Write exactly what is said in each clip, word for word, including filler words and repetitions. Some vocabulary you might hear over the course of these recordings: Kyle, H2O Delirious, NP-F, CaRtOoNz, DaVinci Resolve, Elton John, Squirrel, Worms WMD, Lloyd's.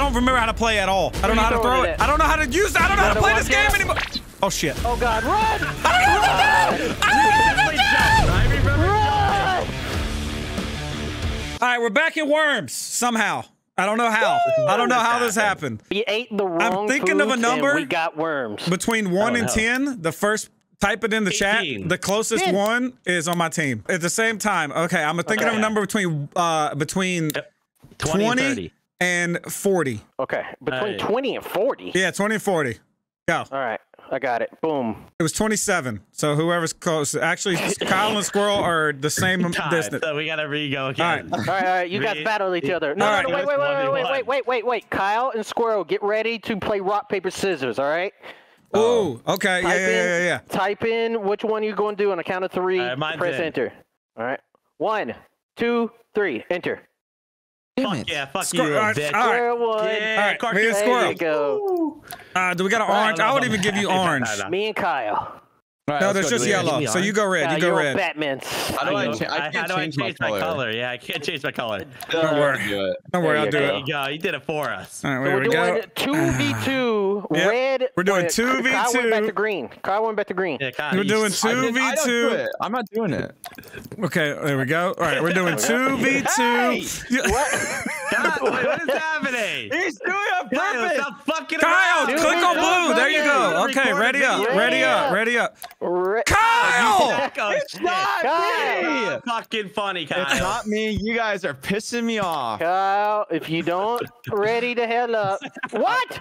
don't remember how to play at all. I don't know how to throw it. I don't know how to use it. I don't know how to play this game anymore. Oh, shit. Oh, God. Run! I don't know what to do! I don't know what to do! I remember. Run! All right, we're back in Worms somehow. I don't know how. I don't know how this happened. You ate the wrong I'm thinking of a number. We got worms. Between one and ten, the first... Type it in the eighteen. Chat. The closest ten. One is on my team. At the same time, okay, I'm thinking okay. of a number between uh, between twenty, twenty and, and forty. Okay, between uh, twenty and forty? Yeah, twenty and forty. Go. All right, I got it. Boom. It was twenty-seven, so whoever's close. Actually, Kyle and Squirrel are the same distance. So we got to re-go again. All right, all right, all right. You guys battle each other. No, all no, right. no, wait, wait, wait, wait, wait, wait, wait, wait. Kyle and Squirrel, get ready to play rock, paper, scissors, all right? Oh, ooh, okay. Yeah, in, yeah, yeah, yeah. Type in which one you're going to do on a count of three. Right, press in. Enter. All right. One, two, three. Enter. Damn fuck it. Yeah, fuck Squir you. All right. Squirrel one. Yeah, all right. Me and Squirrel. There you go. Uh, do we got an orange? I, I would even give you orange. Me and Kyle. Right, no, there's just yellow. So you go red. Kyle, you go red. Batman. How do I, I, I can't how change, do I change my, color. my color? Yeah, I can't change my color. Don't, Don't worry. Do Don't worry. I'll do go. it. There you go. You did it for us. All right, so we're we doing two v two red. We're doing two v two. Kyle went back to green. Kyle went back to green. Yeah, Kyle, we're doing two v two. Do I'm not doing it. Okay, there we go. All right, we're doing two v two. Hey, what? What is happening? He's doing it on purpose. Stop fucking around. Kyle, click on blue. There you go. Okay, ready up. Ready up. Ready up. Re Kyle! Oh, it's not Kyle. me! It's fucking funny, Kyle. It's not me. You guys are pissing me off. Kyle, if you don't, ready to hell up. What?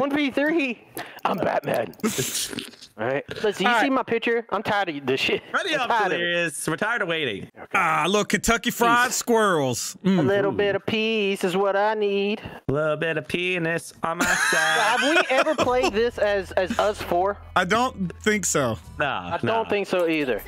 one v three. I'm Batman. All right. Listen, you All see right. my picture? I'm tired of this shit. Ready I'm up, Delirious. We're tired of waiting. Ah, okay. uh, look, Kentucky Fried Jeez. Squirrels. Mm. A little bit of peace is what I need. A little bit of penis on my side. So have we ever played this as as us four? I don't think so. No, I no. don't think so either.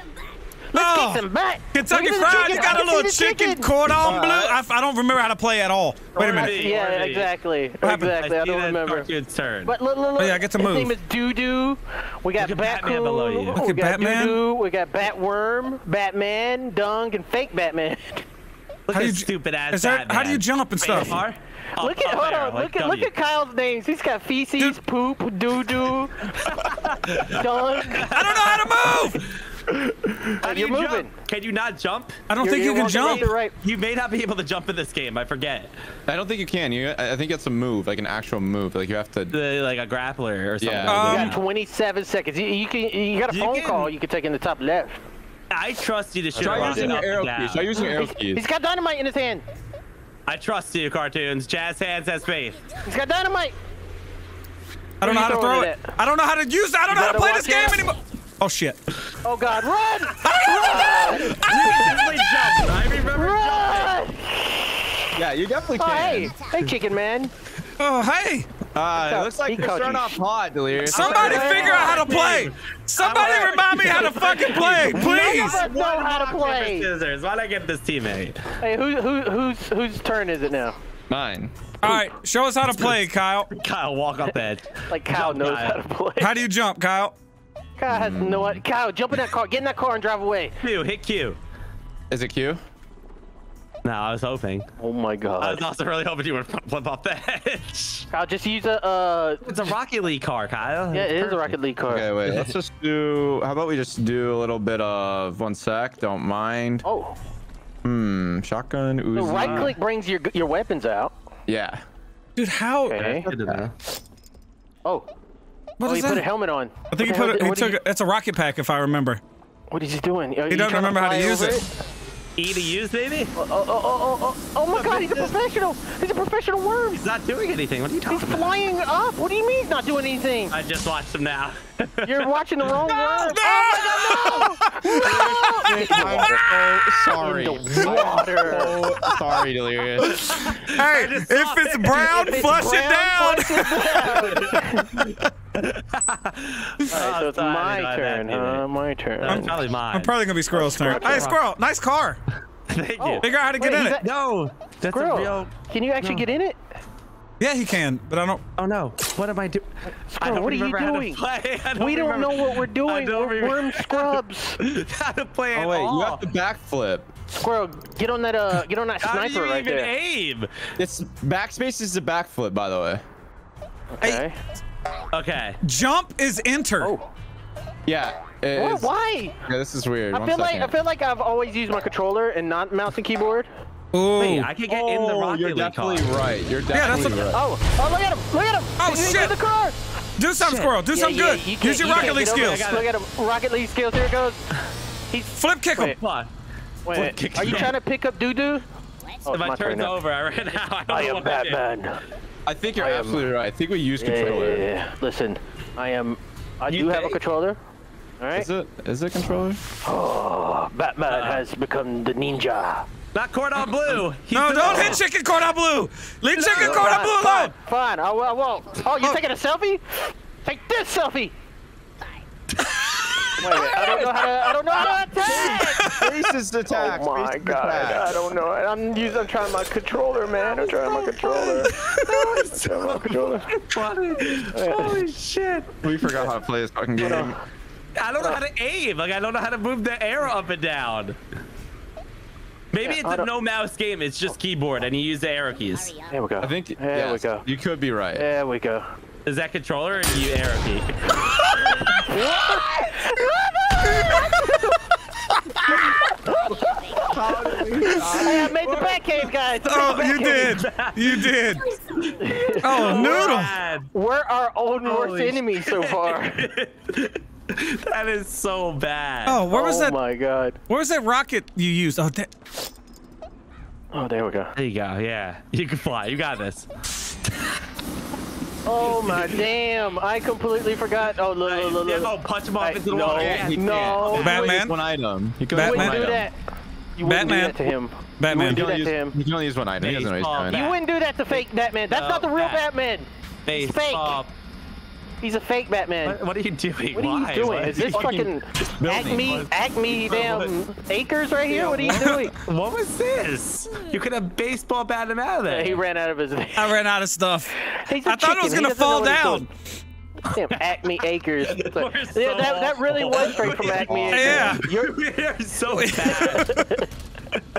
Let's no. get some back. Kentucky Fried has got a little chicken, chicken cordon uh, bleu. I, I don't remember how to play at all. Wait a minute. Yeah, exactly. Exactly. I, I don't remember. Turn. But look, look, look. Oh, yeah, I get to move. His name is Doo-Doo. We got Batman below you. Look at Batman. Doo-Doo. We got Batworm, Batman, Dung, and fake Batman. Look at stupid ass Batman. How do you jump and stuff? Oh, look at hold on, look at look at Kyle's names. He's got feces, Dude. poop, doo doo, dung. I don't know how to move. How do You're you moving. Jump? Can you not jump? I don't You're, think you, you can jump. Right. You may not be able to jump in this game. I forget. I don't think you can. You, I think it's a move, like an actual move. Like you have to, the, like a grappler or something. Yeah. Um, you got twenty-seven seconds. You, you can. You got a phone can, call. You can take in the top left. I trust you to shoot. Try using your arrow keys. Try using your arrow keys. He's got dynamite in his hand. I trust you, CaRtOoNz. Jazz hands has faith. He's got dynamite. I don't know how to throw it. I don't know how to use it. I don't know how to play this game anymore. Oh, shit. Oh, God. Run! I don't know what to do! I don't know what to do! Run! Yeah, you definitely can. Oh, hey. Hey, kicking man. Oh, hey. Uh, it looks like you're starting off hot, Delirious. Somebody figure out how to play. Somebody remind me how to fucking play, please. None of us know how to play. Why'd I get this teammate? Hey, who, who, who's, whose turn is it now? Mine. All right, show us how to play, Kyle. Kyle, walk up edge. Like Kyle knows how to play. How do you jump, Kyle? Kyle has no idea. Kyle, jump in that car. Get in that car and drive away. Q, hit Q. Is it Q? No, I was hoping. Oh my God. I was also really hoping you would flip off the edge. Kyle, just use a. Uh, it's a Rocket League car, Kyle. Yeah, it is a Rocket League car. Okay, wait. Let's just do. How about we just do a little bit of one sec? Don't mind. Oh. Hmm. Shotgun. Uzi. So right click brings your your weapons out. Yeah. Dude, how? Okay. Okay. Oh. What oh, is he that? put a helmet on. I think he put. Did, a, he took. He... A, it's a rocket pack, if I remember. What is he doing? Are he doesn't remember how to use it. it? E to use, baby? Oh, oh, oh, oh, oh, oh my what God, he's a professional. He's a professional worm. He's not doing anything. What are you talking he's about? He's flying up. What do you mean he's not doing anything? I just watched him now. You're watching the wrong no, worm. No! Oh my God, no! No! I'm so sorry. So sorry, Delirious. Hey, if it's it. brown, if it's flush brown, it down. Alright, so it's my turn. Uh, my turn. I'm probably mine. I'm probably gonna be Squirrel's turn. Hey, Squirrel, nice car. Thank you. Figure out how to get in it. No, that's a real. Can you actually get in it? Yeah, he can, but I don't. Oh no! What am I doing? Squirrel, what are you doing? We don't know what we're doing. We're worm scrubs. How to play at all? Oh wait, you have to backflip. Squirrel, get on that uh, get on that sniper. How do you right even there. Aim? This backspace is a backflip, by the way. Okay. I, okay. Jump is enter. Oh. Yeah. What? Is, Why? Yeah, this is weird. I One feel second. like I feel like I've always used my controller and not mouse and keyboard. Ooh. Wait, I could get oh, in the rocket. You're definitely car. right. You're definitely yeah, right. Oh, oh, look at him! Look at him! Oh He's shit! The car. Do something, shit. Squirrel. Do yeah, something yeah, good. You Use your you Rocket League skills. Look at him! Rocket League skills. Here it goes. He's flip kick him. Wait, wait. Kick are you him. trying to pick up doo doo? Oh, if I turned over, I ran out. I, don't I know am what Batman. I, I think you're I absolutely am. right. I think we use controller. Yeah, yeah, yeah. Listen, I am. I you do think? have a controller. All right. Is it? Is it controller? Oh, Batman uh, has become the ninja. Not cordon bleu. He's no, don't hit chicken cordon bleu. Leave no, chicken no, cordon fine, bleu alone. Fine, fine. I, I won't. Oh, you're oh. taking a selfie? Take this selfie. Wait, wait, I don't know how to. I don't know how to attack. Racist attack. Oh my god! Attack. I don't know. I'm using. I'm trying my controller, man. I'm trying my controller. I'm trying my controller. Holy shit! We forgot how to play this fucking game. I don't know how to aim. Like I don't know how to move the arrow up and down. Maybe yeah, it's a no mouse game. It's just keyboard, and you use the arrow keys. There we go. I think. There yes, we go. You could be right. There we go. Is that controller or do you arrow key? What? I made the back cave, guys. Oh, you did. You did. Oh, noodle. We're our own worst enemy so far. That is so bad. Oh, where was that? Oh my god. Where was that rocket you used? Oh, that. Oh, there we go. There you go. Yeah, you can fly. You got this. Oh my damn! I completely forgot. Oh look! Look, look, look. Oh, punch him off I, into the no, water. Yeah, he no, can't. Batman. One item. You can Batman. Wouldn't do that. You wouldn't Batman. do that to him. Batman. You wouldn't do that to him. You can only use one item. He doesn't know he's coming. You wouldn't do that to fake Batman. That's no, not the real Bat. Batman. He's fake. Up. He's a fake Batman. What, what are you doing? What Why? are you doing? Why? Is this fucking, fucking Acme, was... Acme damn what? acres right here? What are you doing? What was this? You could have baseball bat him out of there. Yeah, he ran out of his. I ran out of stuff. I chicken. thought it was gonna fall down. Damn, Acme Acres. Like, so yeah, that, that really was straight from Acme Acres. Yeah. You're We're so bad.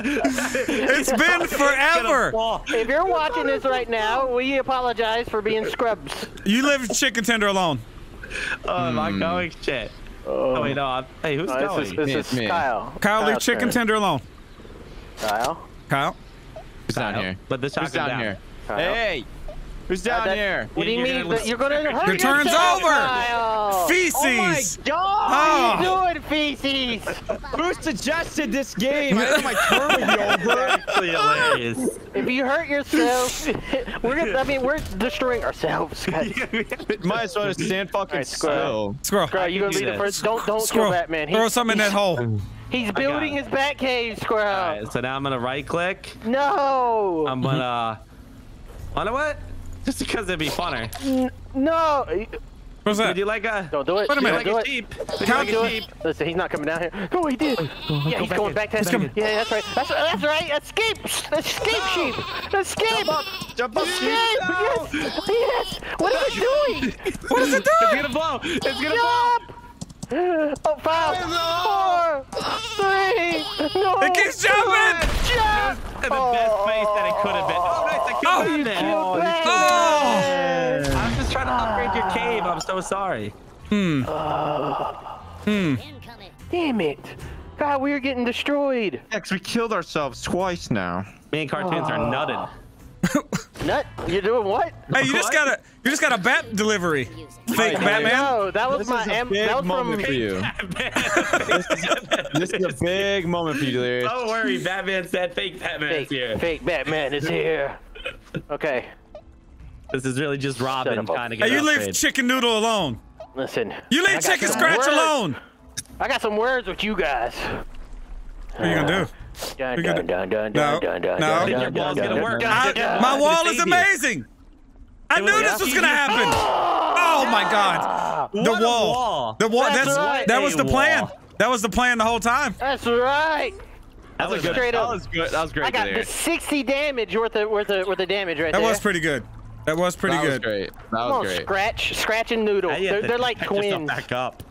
It's been forever. If you're watching this right now, we apologize for being scrubs. You live chicken tender alone. Oh, my mm. going shit. Oh, wait, no. I'm, hey, who's no, going? This is, this is Kyle. Kyle, leave chicken tender alone. Kyle? Kyle? Who's down here? Let the shotgun down. down here? Kyle. Hey! Who's down uh, here? What do you you're mean? Gonna you're going to hurt Your turn's yourself, over. Kyle. Feces. Oh my god! Oh. What are you doing, feces? Who suggested this game? I think my turn would be over. Actually hilarious. If you hurt yourself, we're gonna. I mean, we're destroying ourselves, guys. Might as well just stand fucking right, Squirrel. Squirrel. Squirrel, you gonna be the first? Don't don't kill that man. Throw something in that hole. He's building his bat cave, Squirrel. All right, so now I'm gonna right click. No. I'm gonna. Wanna what? Just because it'd be funner. N no. What's that? Would you like a? Don't do it. Wait a minute. Like a sheep. Don't do it. Listen, he's not coming down here. Oh, he did. Yeah, he's going back to that. Yeah, that's right. That's that's right. Escape. Escape sheep. Escape. Jump up. Jump up. Yes. Yes. What is it doing? What is it doing? It's gonna blow. It's gonna blow. Oh, five, four, three, no. It keeps jumping. Jump. The best face that it could have been. Oh, nice. I killed Batman. I'm so sorry. Hmm. Uh, hmm. Damn it. God, we are getting destroyed. Yeah, cause we killed ourselves twice now. Me and CaRtOoNz uh. are nutted. Nut? You're doing what? Hey, you what? just got a you just got a bat delivery. Fake Batman. No, that was this my is a big that was moment from... for you. this, is, this is a big moment for you, Delirious. Don't worry, Batman said fake Batman fake, is here. Fake Batman is here. Okay. This is really just Robin trying to get. Hey, you leave trade. chicken noodle alone. Listen. You leave chicken scratch words. alone. I got some words with you guys. What are you gonna do? Dun, dun, gonna... Dun, dun, dun, no, no. no. Your wall's gonna work. I, my wall is amazing. I knew this was gonna happen. Oh my God. The wall. wall. The wall. That's, that's right. That was the plan. Wall. That was the plan the whole time. That's right. That, that was, was good. Up. That was good. That was great. I got the sixty damage worth of worth of worth of damage right there. That was pretty good. That was pretty that good. That was great. That was oh, great. Scratch, scratch and noodle. They're, they're like twins. Back up.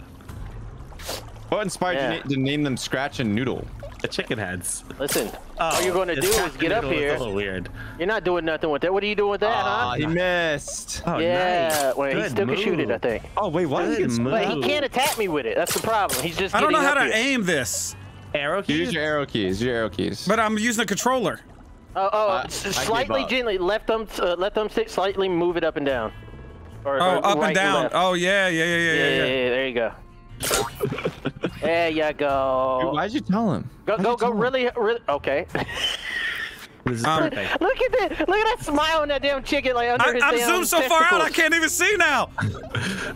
What inspired yeah. you to name them Scratch and Noodle? The chicken heads. Listen, oh, all you're going to do is get up here. It's a little weird. You're not doing nothing with that. What are you doing with that, uh, huh? He missed. Oh, yeah. Nice. Wait, good he still move. Can shoot it, I think. Oh, wait, why did he move? He can't attack me with it. That's the problem. He's just I don't know how to here. aim this. Arrow keys? Use your arrow keys. Your arrow keys. But I'm using the controller. Oh, oh uh, slightly gently. Left thumb, uh, left thumb stick, slightly move it up and down. Or, oh, or up right and down. And oh, yeah, yeah, yeah, yeah, yeah. Yeah, yeah, yeah. There you go. There you go. Dude, why'd you tell him? Go, why'd go, go! Really, really. Okay. This is um, perfect. Look at that! Look at that smile on that damn chicken, like under I, his I'm damn zoomed so testicles. Far out, I can't even see now.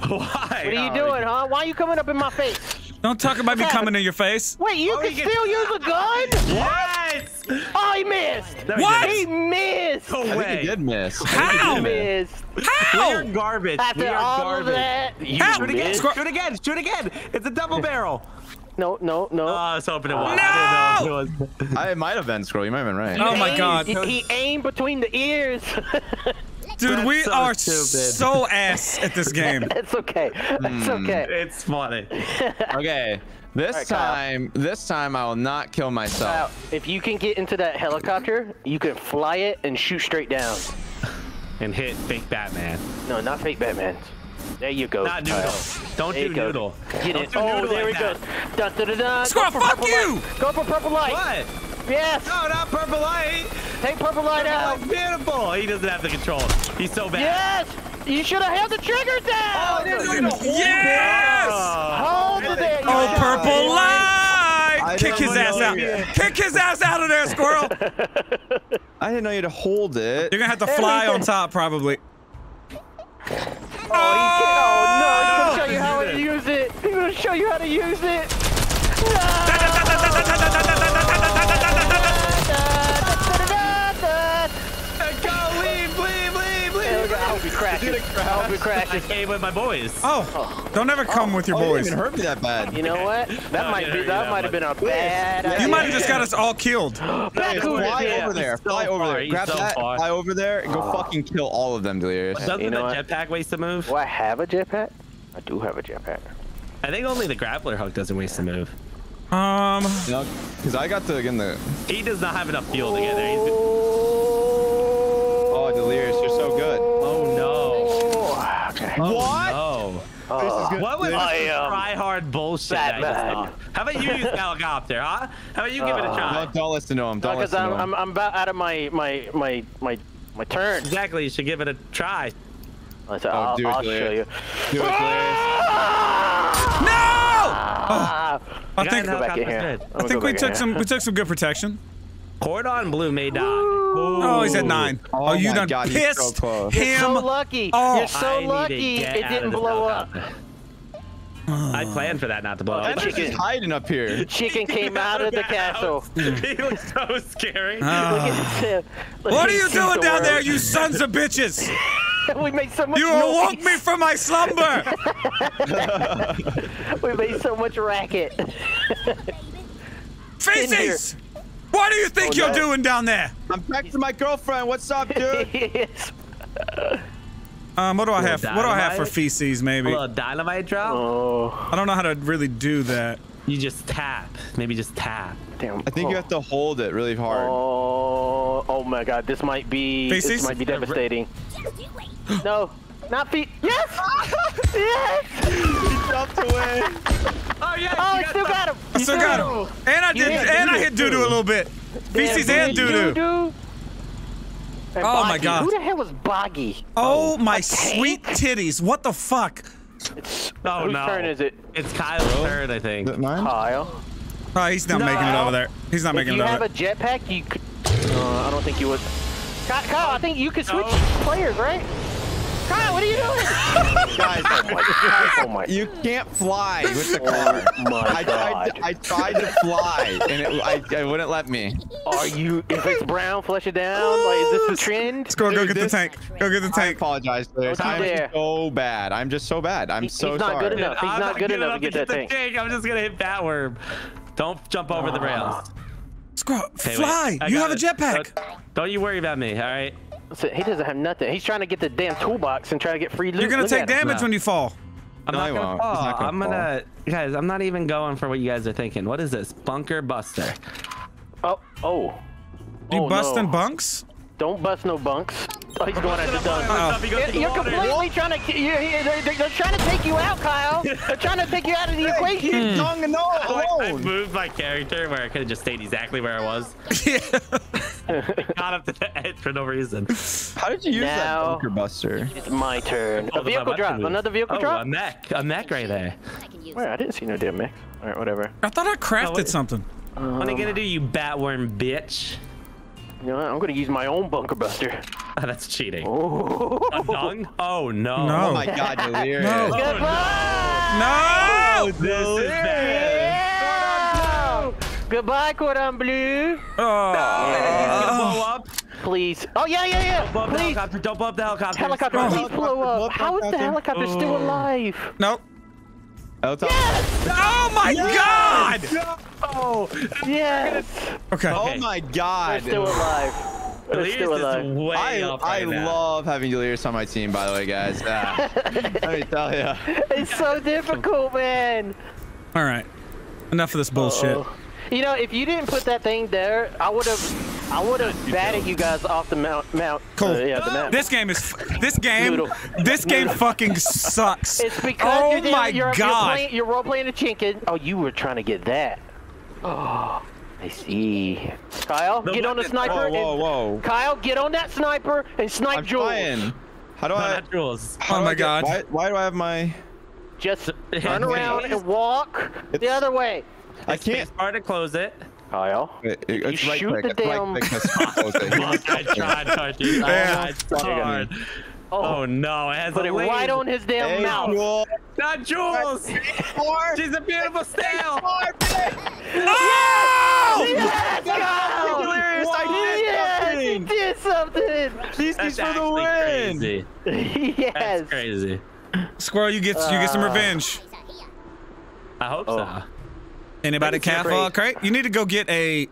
Why? What are you doing, huh? Why are you coming up in my face? Don't talk about me coming in your face. Wait, you oh, can still can... use a gun? Yes! Oh, he missed. No, what? He missed. No way. I think he did miss. How? He missed. How? We're garbage. After we are all garbage. Of that, you How? Shoot again. Shoot again. Shoot again. It's a double barrel. No, no, no. Oh, I was hoping it was. No! I didn't know it was. I might have been, Squirrel. You might have been right. He oh, aimed, my God. He, he aimed between the ears. Dude, that's we so are stupid. so ass at this game. It's okay. It's okay. It's funny. Okay. This right, time, this time I will not kill myself. Kyle, if you can get into that helicopter, you can fly it and shoot straight down. And hit fake Batman. No, not fake Batman. There you go. Not Noodle. Don't do Noodle. Get it. Oh, there he goes. Dun, dun, dun, dun. Squirrel, fuck you! Go for purple light. What? Yes! No, not purple light! Take purple light out! Beautiful! He doesn't have the control. He's so bad. Yes! You should have held the trigger down! Oh, there's no even yes! Hold it there! Oh, purple light! Kick his ass out. Kick his ass out of there, Squirrel! I didn't know you had to hold it. You're gonna have to fly on top, probably. Oh, oh no! He's gonna show you how to use it! He's gonna show you how to use it! No! I'll be crashing. I'll be crashing. I came with my boys. Oh, oh. Don't ever come oh. with your oh, boys. It didn't even hurt me that bad. You know what? That no, might be. That might have been a bad idea. You might have just got us all killed. Back over there. Fly over there. Fly over there. Grab that. Fly over there and go fucking kill all of them, Delirious. Doesn't the jetpack waste a move? Do I have a jetpack? I do have a jetpack. I think only the grappler hook doesn't waste a move. Um. No, because I got to again the. He does not have enough fuel to get there. He's oh, Delirious, you're so good. Oh, what? No. Uh, this is good. What was this um, try hard bullshit? I just How about you use helicopter, huh? How about you uh, give it a try? Don't, don't listen to him. Don't no, listen I'm, to him. I'm, I'm about out of my my my my my turn. Exactly. You should give it a try. I'll, oh, I'll, do it I'll show you. Do it, ah! No! Oh, I think I think go we took some we took some good protection. Cordon Bleu may die. Ooh. Oh, he's at nine. Oh, oh you done God, pissed so him. You're so lucky. Oh. You're so lucky it didn't blow up. I planned for that not to blow up. That chicken's hiding up here. The chicken came out of the castle. He was so scary. Uh. What are you doing down there, you sons of bitches? We made so much You noise. awoke me from my slumber. We made so much racket. Feces! What do you think oh, you're no. doing down there? I'm texting my girlfriend. What's up, dude? Yes. Um, what do I have? Dynamite? What do I have for feces, maybe? A little dynamite drop? Oh. I don't know how to really do that. You just tap. Maybe just tap. Damn. I think oh. you have to hold it really hard. Oh, oh my God. This might be. Feces? This might be devastating. No, not feet. Yes. Yes. He jumped away. Oh yeah. Oh, I still got, got him. I still got him. And I did. Hit, and I hit doo doo a little bit. Feces yeah, and doo doo. doo, -doo. And oh Boggy. my God. Who the hell was Boggy? Oh, oh my sweet titties! What the fuck? It's, oh whose no. Whose turn is it? It's Kyle's oh. turn, I think. Kyle. Oh, he's not no. making it over there. He's not if making it over there. If you have a jetpack, you could. Uh, I don't think you would. Kyle, Kyle, I think you could switch oh. players, right? Kyle, what are you doing? Guys, oh my, guys, oh my. You can't fly with the car. Oh my I, God. Tried, I tried to fly, and it I, I wouldn't let me. Are you, if it's brown, flush it down? Like, is this the trend? Squirrel, go, go get this, the tank. Go get the tank. I apologize. There's, I'm there. so bad. I'm just so bad. I'm he, so he's sorry. He's not good enough. He's not, not good enough to get, get that tank. tank. I'm just going to hit Batworm. Don't jump over uh, the rails. Squirrel, okay, fly. You have it. a jetpack. Don't, don't you worry about me, all right? He doesn't have nothing. He's trying to get the damn toolbox and try to get free loot. You're gonna Look take damage no. when you fall. I'm no, not gonna won't. Fall. Not gonna I'm fall. gonna, guys. I'm not even going for what you guys are thinking. What is this, bunker buster? Oh, oh. Do you oh, bust no. in bunks? Don't bust no bunks. Oh, he's going at the dunk. You're completely trying to. You're, you're, they're, they're trying to take you out, Kyle. They're trying to take you out of the hey, equation. Keep Dong and all alone. I, I moved my character where I could have just stayed exactly where I was. Yeah. I got up to the edge for no reason. How did you use now, that bunker buster? It's my turn. A vehicle drop. Another vehicle oh, drop. A mech. A mech right there. Where? I didn't see no damn mech. All right, whatever. I thought I crafted no, something. Um, what are you gonna do, you batworm bitch? You know what? I'm gonna use my own bunker buster. Oh, that's cheating. Oh. A dong? Oh no. no. Oh my god, Delirious. No. Oh, no. no. Oh, this is bad. Yeah. Goodbye, Cordon Bleu. Oh. No. It's gonna blow up. Please. Oh, yeah, yeah, yeah. Don't blow up please. the helicopter. Don't blow up the helicopter. Helicopter, oh. please blow up. How is the helicopter oh. still alive? Nope. Yes! Oh my yes! god! Oh yes! Okay. Oh my god! We're still alive. We're Delirious still alive. Is way I, up right I now. love having Delirious on my team, by the way, guys. Uh, let me tell you, it's so difficult, man. All right, enough of this bullshit. Uh-oh. You know, if you didn't put that thing there, I would have, I would have batted you guys off the mount. mount cool. Uh, yeah, the mount. This game is, this game, Noodle. this game Noodle. fucking sucks. It's because oh you're, my you're, God. You're, you're role playing a chinkin. Oh, you were trying to get that. Oh, I see. Kyle, the get weapon. on the sniper. Whoa, whoa, whoa. Kyle, get on that sniper and snipe I'm Jules. Trying. How do no, I? Jules. How oh do my I God. Get, why, why do I have my? Just turn around and walk it's... the other way. I can't start to close it. Kyle. It, it, it's you right shoot click. the damn. Right I tried hard, dude. I tried hard. Oh, oh no, it has Put a it lead. right on his damn hey, mouth. Jules. Not Jules! She's a beautiful snail! No! Yes, Kyle! Delirious, I did yes, something! He did something! These things for the win! Crazy. Yes! That's crazy. Squirrel, you get, uh, you get some revenge. I hope oh. so. Anybody can fall crate? You need to go get a.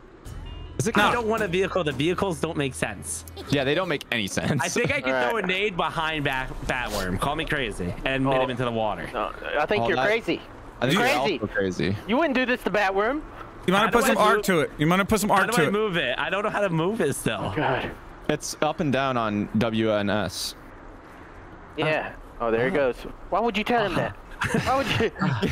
Is it no. I don't want a vehicle. The vehicles don't make sense. Yeah, they don't make any sense. I think I can right. throw a nade behind back, Batworm. Call me crazy and oh. hit him into the water. No, I think oh, you're that, crazy. I think crazy. You're crazy. You wouldn't do this to Batworm. You might put some art to it. You might put some art to it. How do I move it? I don't know how to move it still. Oh, God. It's up and down on W N S. Yeah. Uh, oh, there oh. he goes. Why would you tell him that? Why would you?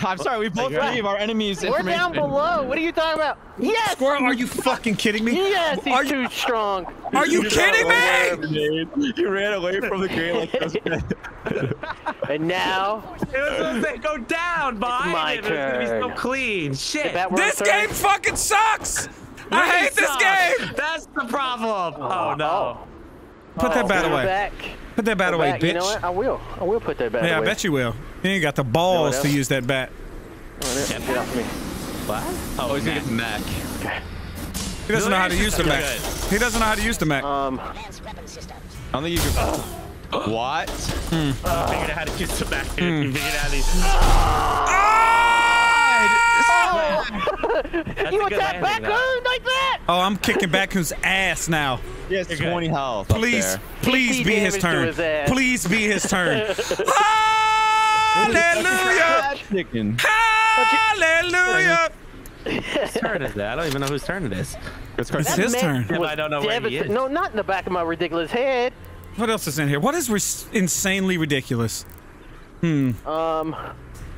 I'm sorry, we both believe our enemies' information. We're down below. What are you talking about? Yes! Squirrel, are you fucking kidding me? Yes, he's are too you... strong. Are you, you kidding me? You ran away from the crate like this. And now... It was supposed to go down behind him. It was going to be so clean. Shit. This game fucking sucks! Really I hate sucks. this game! That's the problem. Oh, oh no. Oh. Put that oh, bat away. Back. Put that bat away, back. bitch. You know what? I will. I will put that bat yeah, away. Yeah, I bet you will. You ain't got the balls no, to use that bat. Oh, yeah, get off me. What? Oh, oh he's gonna get the Mac. Okay. He doesn't know how to use the Mac. He doesn't know how to use the Mac. Um, I don't think you can. Uh, what? Hmm. Uh, uh, I figured out how to use the Mac. Hmm. You figured out these. Oh! You attack Bakun like that? Oh, I'm kicking Bakun's ass now. Yes, twenty health. Please, please be his turn. Please be his turn. Hallelujah! Hallelujah! Whose turn is that? I don't even know whose turn it is. It's his turn. I don't know where he is. No, not in the back of my ridiculous head. What else is in here? What is insanely ridiculous? Hmm. Um.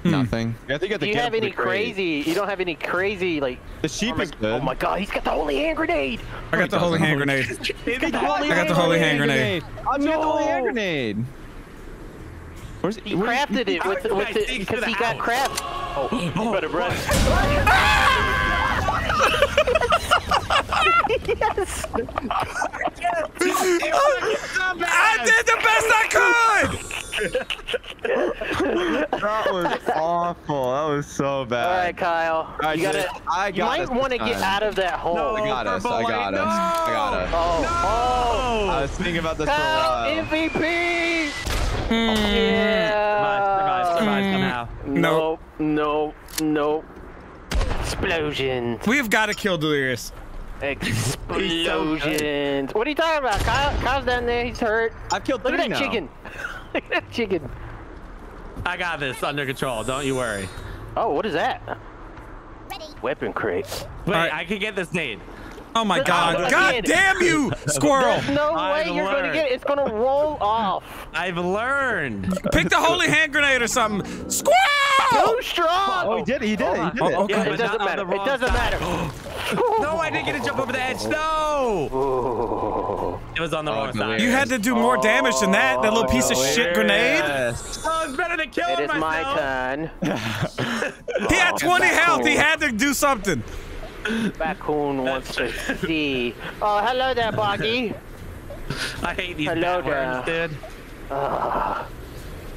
Nothing. I think Do you have any crazy? You don't have any crazy like. The sheep is good. Oh my god, he's got the holy hand grenade. I got the holy hand grenade. I got the holy hand grenade. I got the holy hand grenade. Where's he crafted it with, with it because he got craft. Oh, you better run. Yes. I did the best I could. That was awful. That was so bad. All right, Kyle. I you gotta. I got you might want to get out of that hole. No, I got us. I got us. No. I got us. Oh, no. oh. I was thinking about this Kyle, for a while. M V P. Mm. Yeah. Survive, survive, survive somehow. Nope. Nope. Nope. Explosions. We've got to kill Delirious. Explosions. What are you talking about? Kyle, Kyle's down there. He's hurt. I've killed three now. Look at that chicken. Look at that chicken. I got this under control. Don't you worry. Oh, what is that? Ready. Weapon crate. Wait, right. I can get this nade. Oh my God. Oh, God it. damn you, Squirrel. There's no way I've you're learned. gonna get it. It's gonna roll off. I've learned. Pick the holy hand grenade or something. Squirrel! So strong! Oh, he did it, he did it, he did it. Oh, okay. It doesn't matter, it doesn't matter. No, I didn't get to jump over the edge, no! It was on the wrong side. You had to do more damage than that, that little piece of shit grenade. Oh, it's better than killing myself. It is my turn. He had twenty health, he had to do something. CaRtOoNz wants to see. Oh, hello there, Boggy. I hate these batworms, dude. Uh,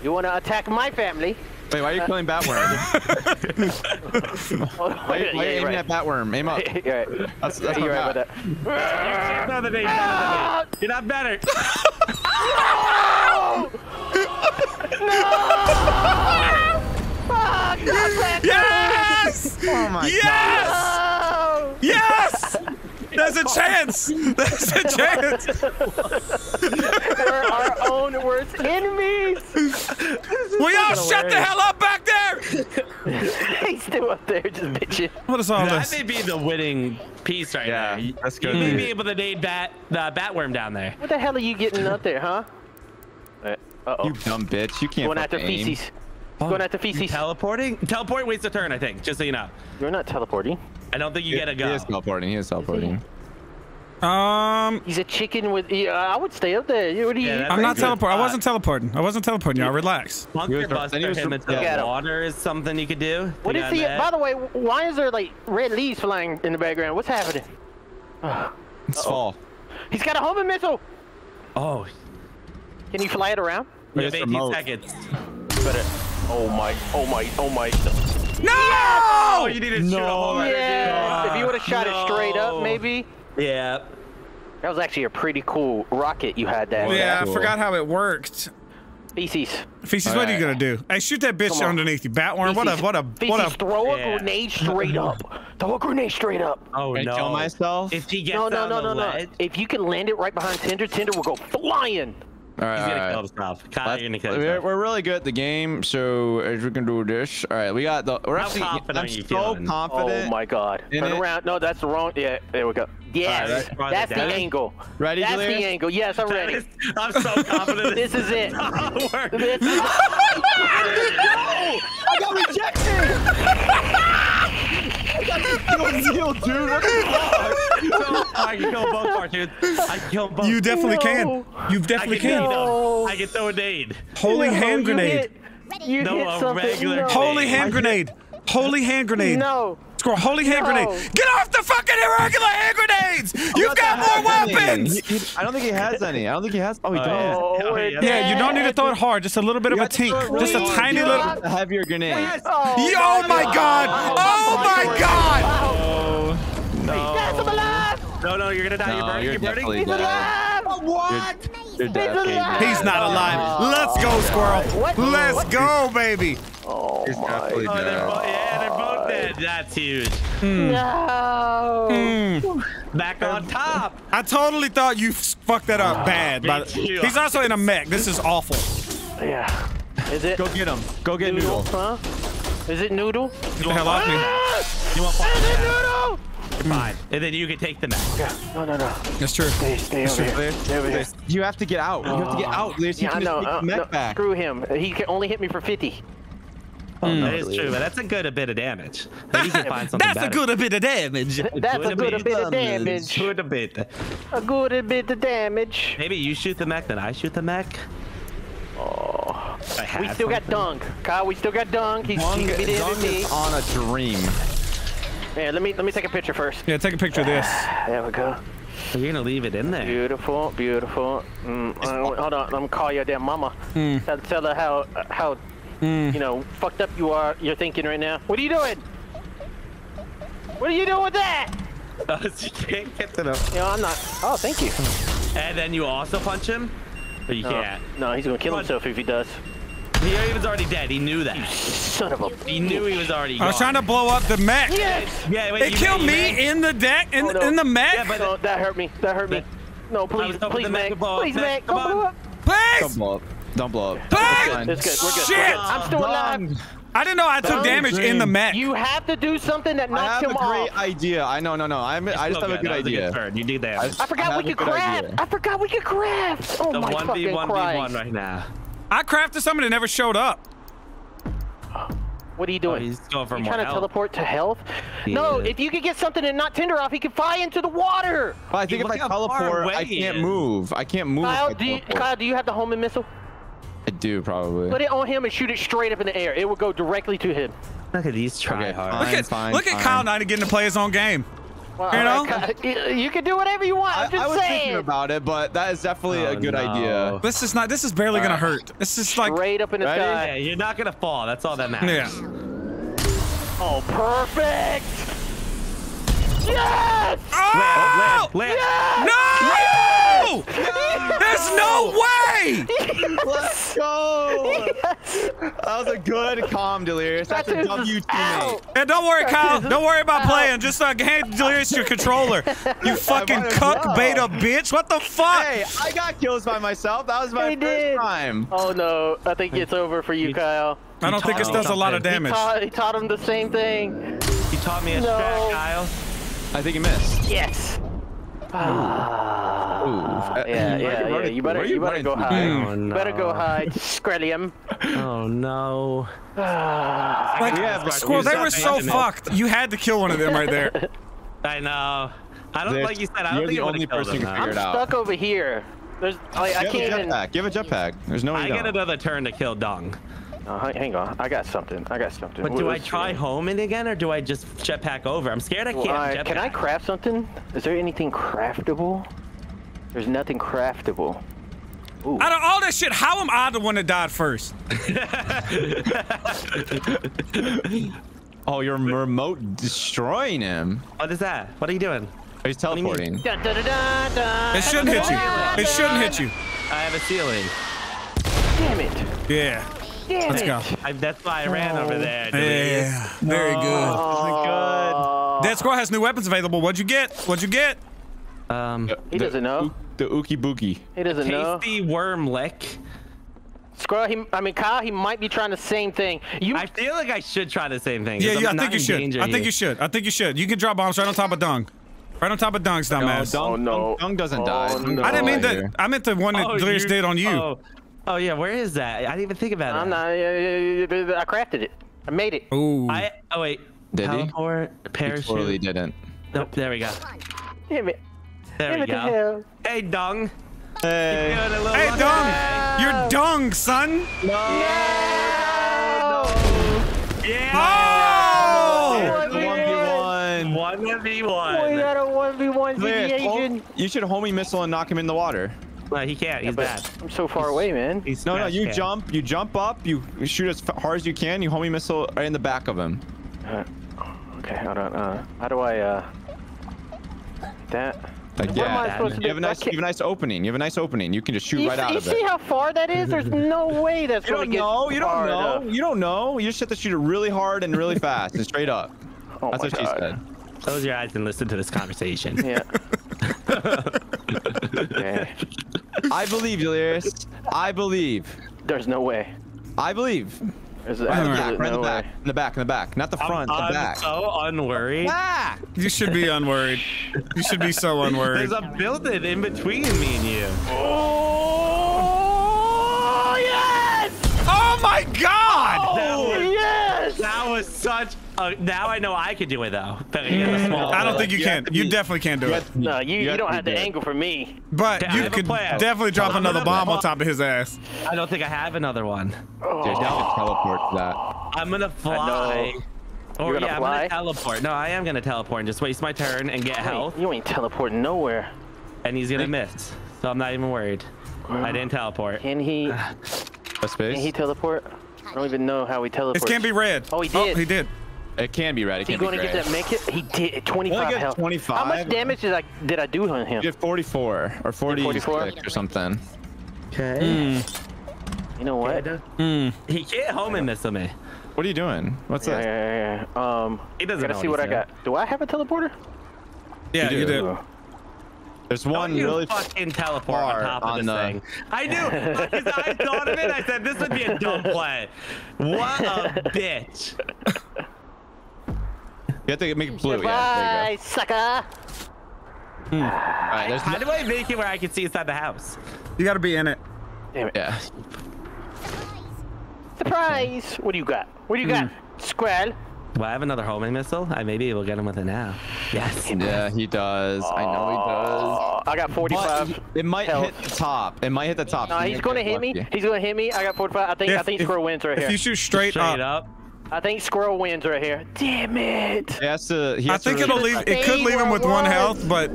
you want to attack my family? Wait, why are you uh, killing batworm? Why are you aiming at batworm? Aim up. You're right. That's, that's You're right about that. Another day, another day. You're not better. No! No! Fuck, not yes! Oh my yes! God. Yes! There's a chance! There's a chance! We're our own worst enemies! Will y'all shut the hell up back there? He's still up there just bitching. What is all that this? That may be the winning piece right yeah, now. That's good. You may be able to nade bat, the batworm down there. What the hell are you getting up there, huh? Uh-oh. You dumb bitch. You can't Going after aim. feces. Oh, going after feces. Teleporting? Teleport waits a turn, I think, just so you know. You're not teleporting. I don't think you he, get a go. He is teleporting. He is teleporting. Um. He's a chicken with. Uh, I would stay up there. What do you? Yeah, I'm not teleporting. I wasn't teleporting. I wasn't teleporting. Y'all relax. Bunker buster him into the water is something you could do. What is he? By the way, why is there like red leaves flying in the background? What's happening? It's fall. He's got a homing missile. Oh. Can you fly it around? We have eighteen seconds. Better. Oh my! Oh my! Oh my! No! Yes! Oh, you didn't no. shoot a hole at yes. it, dude. If you would have shot no. it straight up, maybe. Yeah. That was actually a pretty cool rocket you had that. Yeah, cool. I forgot how it worked. Feces. Feces, All what right. are you gonna do? Hey, shoot that bitch underneath you, batworm. What a what a Feces, what a. Throw a yeah. grenade straight up. Throw a grenade straight up. Oh no! Kill myself. If he gets no no no no no. If you can land it right behind Tinder, Tinder will go flying. All right, He's gonna all right. kill himself. Kyle, you're gonna kill himself. We're really good at the game, so as we can do this. All right, we got the. We're How actually. Confident I'm so killing? confident. Oh my God! Turn it. around. No, that's the wrong. Yeah, there we go. Yes, right, that's, that's the angle. Ready? That's Delirious? the angle. Yes, I'm ready. Is, I'm so confident. This is it. Power. This is. No! I got rejected. I got killed, dude. What the fuck? So, I can kill both parts, dude. I can kill both. You definitely no. can. You definitely I can. can. No. I can throw a nade. Holy no, hand grenade. You hit, you no, hit a regular no. Holy hand grenade. Holy hand grenade. No. Squirrel, holy hand no. grenade. Get off the fucking irregular hand grenades. You've got more weapons. He, he, I don't think he has any. I don't think he has. Oh, he uh, does. Oh, yeah, yeah, you don't need to throw it hard. Just a little bit you of a tink. Really Just a tiny little. A heavier grenade. Yes. Oh, oh my God. God. Oh my God. Oh. No. Yes, I'm alive! No, no, you're gonna die. No, you're burning. You're burning. He's alive! Oh, what? You're, you're dead, He's alive! He's not alive. Oh, Let's go, Squirrel. What? Let's what? go, baby. Oh, He's my definitely God. Dead. Oh, they're yeah, they're both dead. That's huge. Mm. No. Mm. Back on top. I totally thought you fucked that up oh, bad. But he's also in a mech. This is awful. Yeah. Is it? Go get him. Go get Noodle. Noodle. Huh? Is it Noodle? Get the hell off me. You want fun? Is it Noodle? Fine. And then you can take the map. Yeah. No, no, no. That's true. Stay, stay That's over true. Here. Stay over here. You have to get out. You have to get out. There's yeah, no, uh, no, back. Screw him. He can only hit me for fifty. Oh, mm. That is true, but that's a good a bit of damage. Maybe you can find something that's better. a good a bit of damage. That's good a good a bit of damage. Good a bit. A good a bit of damage. Maybe you shoot the mech, then I shoot the mech. Oh. We still something. got Dunk. Kyle, we still got Dunk. He's Dunk, Dunk is on a dream. Yeah, let me let me take a picture first. Yeah, take a picture of this. There we go. You're gonna leave it in there. Beautiful, beautiful. Mm, uh, hold on, I'm gonna call your damn mama. Mm. Tell, tell her how how mm. you know fucked up you are. You're thinking right now. What are you doing? What are you doing with that? She can't get that up. No, I'm not. Oh, thank you. And then you also punch him. But you no, can't. No, he's gonna kill punch. himself if he does. He was already dead. He knew that. Son of a. He knew he was already. Gone. I was trying to blow up the mech. Yes. Yeah. Wait, they killed me in the deck in, oh, no. in the mech. Yeah, but no, that hurt me. That hurt me. No, please, please, mech. Please, mech. Come, come, come, come blow up. Please. Come up. Don't blow up. Bang! It's good. It's good. We're good. Shit! We're good. I'm still alive. I didn't know I took damage dream. in the mech. You have to do something that knocks him off. I have a great off. idea. I know, no, no. I'm, I just have good. a good that idea. A good you do that. I, just, I forgot I we could craft. Idea. I forgot we could craft. Oh the my fucking Christ. one v one right now. I crafted something that never showed up. What are you doing? Oh, he's going for you more trying health. to teleport to health? Yeah. No, if you could get something and not tinder off, he could fly into the water. Well, I think if I teleport, I can't move. I can't move. Kyle, do you have the homing missile? I do, probably. Put it on him and shoot it straight up in the air. It will go directly to him. Look at these try hard. Okay, look at, fine, look fine. at Kyle Knight getting to play his own game. Well, you know? Right, you can do whatever you want. I'm just I, I was saying. thinking about it, but that is definitely oh, a good no. idea. This is not. This is barely right. going to hurt. This is like. Straight up in the right? sky. Yeah, you're not going to fall. That's all that matters. Yeah. Oh, perfect. Yes! Oh! Land, land, land. Yes! No! Yes! No! There's no way! Yes! Let's go! Yes! That was a good calm, Delirious. That's a W teammate. And don't worry, Kyle. Don't worry about Ow. playing. Just uh, hand Delirious your controller. You fucking cuck know. beta bitch. What the fuck? Hey, I got kills by myself. That was my he first did. time. Oh, no. I think it's over for you, Kyle. I don't think this does a lot of damage. He taught, he taught him the same thing. He taught me a no. strat, Kyle. I think he missed. Yes. Ah. Ooh. Yeah, yeah, yeah. You better, you better go high. Oh, no. Better go high, Squirrelium. Oh no. Like, yeah, Squirrel, they were so fucked. You had to kill one of them right there. I know. I don't like you said. I don't think you're the only person who can figure it out. I'm stuck over here. There's, like, I can't even. Give a jetpack. There's no way. I get another turn to kill Dung. No, hang on, I got something. I got something. But what do I try doing? homing again, or do I just jetpack over? I'm scared I can't well, uh, jetpack. Can I craft something? Is there anything craftable? There's nothing craftable. Ooh. Out of all that shit, how am I the one that died first? Oh, you're remote destroying him. What is that? What are you doing? Oh, he's teleporting. Dun, dun, dun, dun, dun. It shouldn't hit you. It shouldn't hit you. I have a ceiling. Damn it. Yeah. Damn Let's it. go. I, that's why I ran oh. over there. Delirious. Yeah, very good. Oh. Good. Dead Squirrel has new weapons available. What'd you get? What'd you get? Um, he the, doesn't know. The Ookie Bookie. He doesn't Tasty know. Tasty worm lick. Squirrel, he, I mean, Kyle, he might be trying the same thing. You. I feel like I should try the same thing. Yeah, yeah I think you should. I think here. you should. I think you should. You can drop bombs right on top of Dung. Right on top of Dung's dumbass. No, oh, no. Dung doesn't oh, die. No. I didn't mean that. I meant the one that oh, Delirious did on you. Oh. Oh yeah, where is that? I didn't even think about I'm it. I'm not. I crafted it. I made it. Ooh. I. Oh wait. Did Teleport, he? Parachute. He totally didn't. Nope. There we go. Damn it. There Damn we it go. The hey Dung. Hey. Hey Dung. Down. You're Dung, son. No. No. no. Yeah. Oh. one v one. one v one. We got a one v one deviation. You should homie missile and knock him in the water. No, he can't. He's yeah, bad. I'm so far he's, away, man. He's no, no. You can. jump. You jump up. You shoot as hard as you can. You homie missile right in the back of him. Uh, okay, hold on. Uh, how do I? Uh, that. Like, what yeah, am I supposed to do? You have a nice, you have a nice opening. You have a nice opening. You can just shoot you right see, out of it. You see how far that is? There's no way that's going to get far enough. You don't know. You don't know. You don't know. You just have to shoot it really hard and really fast and straight up. Oh that's what God. she said. Close your eyes and listen to this conversation. Yeah. Okay. I believe, Delirious. I believe. There's no way. I believe. There's right in the back, right no in the back, way. in the back, in the back. Not the front, I'm, the I'm back. I'm so unworried. Back. You should be unworried. You should be so unworried. There's a built-in in between me and you. Oh, yes! Oh, my God! Oh, that was, yes! That was such... Uh, now I know I could do it though. Yeah. I don't think you can. You, you definitely can't do it. No, you, you, you don't have the angle for me. But you could definitely drop another bomb on top of his ass. I don't think I have another one. Oh. Dude, that would teleport that. I'm gonna fly. Or gonna yeah, fly? I'm gonna teleport. No, I am gonna teleport and just waste my turn and get health. You ain't teleporting nowhere. And he's gonna miss, so I'm not even worried. Well, I didn't teleport. Can he? A space? Can he teleport? I don't even know how he teleports. It can't be red. Oh, he did. Oh, he did. It can be red. It can be gray. Is he going to get that? Make it. He did twenty-five health. twenty-five. How much damage did I did I do on him? You did forty-four or forty-six or something. Okay. Mm. You know what? Mm. He can't home and miss on me. What are you doing? What's that? Yeah, yeah, yeah. Um. He doesn't. Gotta see what I got. Do I have a teleporter? Yeah, you do. There's one Don't you really fucking teleport on top of on this the... thing. I knew. Like, I thought of it. I said this would be a dumb play. What a bitch. You have to make it blue. Goodbye, yeah. There you go. Sucker. Hmm. All right, I, how no... do I make it where I can see inside the house? You got to be in it. Damn it. Yeah. Surprise! Surprise! What do you got? What do you mm. got, Squirrel? Do I have another homing missile? I may be able to get him with it now. Yes. Yeah, he does. Oh, I know he does. I got forty-five. But it might health. hit the top. It might hit the top. No, he's gonna hit me. Lucky. He's gonna hit me. I got forty-five. I think if, I think if, Squirrel wins right if here. If you shoot straight, straight up. up. I think Squirrel wins right here. Damn it. He has to, he has I think to it'll leave. It could leave him with one health, but.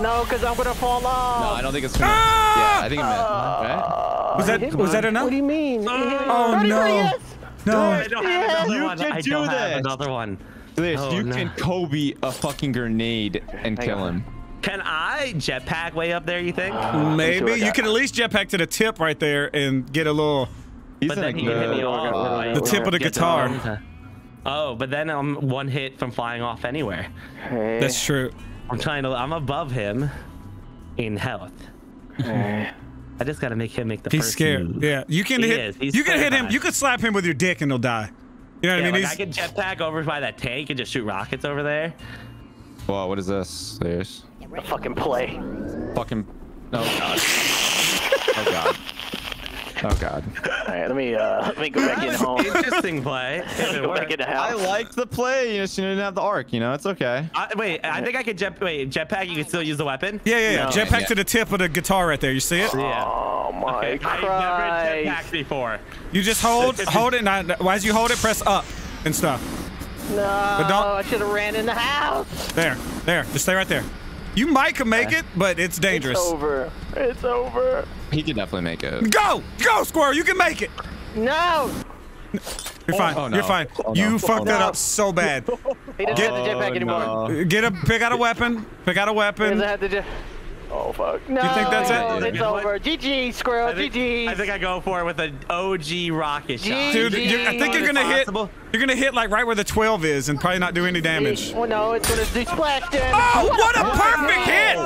No, because I'm gonna fall off. No, I don't think it's gonna. Ah! Yeah, I think it meant. Uh, right? Was that was that enough? What do you mean? Oh, oh no. No, I don't have another one. I don't have another one. You can Kobe a fucking grenade and kill him. Can I jetpack way up there, you think? Uh, Maybe. You can at least jetpack to the tip right there and get a little... But then he can hit me off. The tip of the guitar. Oh, but then I'm one hit from flying off anywhere. That's true. I'm trying to... I'm above him in health. I just gotta make him make the first move. He's scared. Yeah, you can hit. You can hit him. You can slap him with your dick and he'll die. You know what I mean? Like I can jetpack over by that tank and just shoot rockets over there. Whoa, what is this? There's a fucking play. Fucking. No. Oh god. Oh god. All right, let me uh, let me go back in home. Interesting play. Go back in the house. I like the play. You just didn't have the arc. You know, it's okay. I, wait, I think I could jet. Wait, jetpack. You can still use the weapon. Yeah, yeah, yeah. No. Jetpack yeah. to the tip of the guitar right there. You see it? Oh yeah. my okay. Christ! I've never jetpacked before. You just hold, hold it. Not, why did you hold it? Press up and stuff. No. But don't, I should have ran in the house. There, there. Just stay right there. You might can make it, but it's dangerous. It's over. It's over. He could definitely make it. Go! Go, Squirrel! You can make it! No! You're fine. Oh, oh, no. You're fine. Oh, no. You oh, fucked no. that up so bad. He doesn't get, have the jetpack anymore. No. Get a, pick out a weapon. Pick out a weapon. He doesn't have the jet... Oh, fuck. No, you think that's no, it? It's over. G G, Squirrel. G G. I think I go for it with an O G rocket shot. Dude, you're, I think you're going to hit... You're going to hit, like, right where the twelve is and probably not do any damage. Well, no, it's going to do splash damage. Oh, what a perfect hit!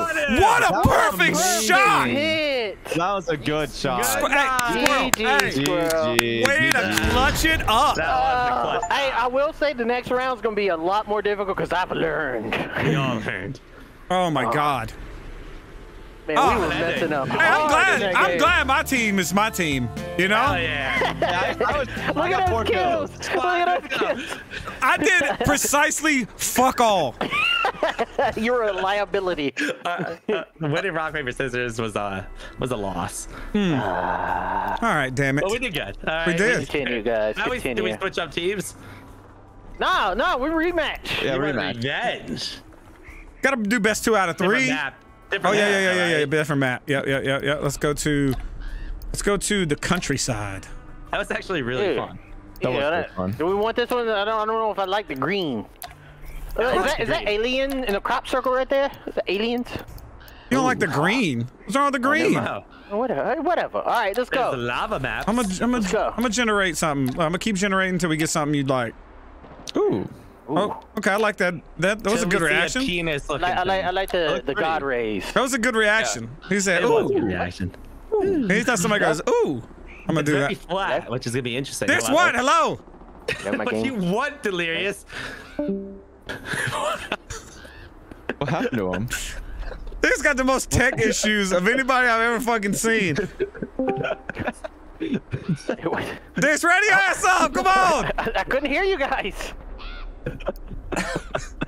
What a perfect shot! That was a good shot. Hey, Squirrel. Way to clutch it up. Hey, I will say the next round's going to be a lot more difficult because I've learned. We all learned. Oh, my God. Man, oh, we were messing up. Hey, I'm glad. I'm glad my team is my team. You know? Oh yeah. I, I was, Look I at those kills. kills. Look at those kills. I did precisely fuck all. You're a liability. Uh, uh, winning rock paper scissors was a uh, was a loss. Hmm. Uh, all right, damn it. But we did good. All right, we did. We continue, guys. Now continue. We, do we switch up teams? No, no, we rematch. Yeah, we rematch. Revenge. Gotta do best two out of three. Different oh yeah, yeah, yeah, yeah, yeah, yeah. Different map. Yeah, yeah, yeah, yeah. Let's go to, let's go to the countryside. That was actually really Dude. fun. That yeah, was that, fun. Do we want this one? I don't, I don't know if I like the green. Uh, is that, is green. that alien in the crop circle right there? Is that aliens? You don't Ooh. like the green? What's wrong with the green? Whatever, whatever. All right, let's go. There's the lava map. I'm gonna, I'm gonna, I'm gonna generate something. I'm gonna keep generating until we get something you'd like. Ooh. Ooh. Oh, okay. I like that. That, that was a good reaction. A I, I like. I like the, the God rays. That was a good reaction. Yeah. He said, "Ooh." Good reaction. Ooh. He thought somebody goes, "Ooh." I'm gonna it's do that. Flat, which is gonna be interesting. This one, hello. What you want, Delirious? What happened to him? This got the most tech issues of anybody I've ever fucking seen. This ready ass up. Come on. I, I couldn't hear you guys.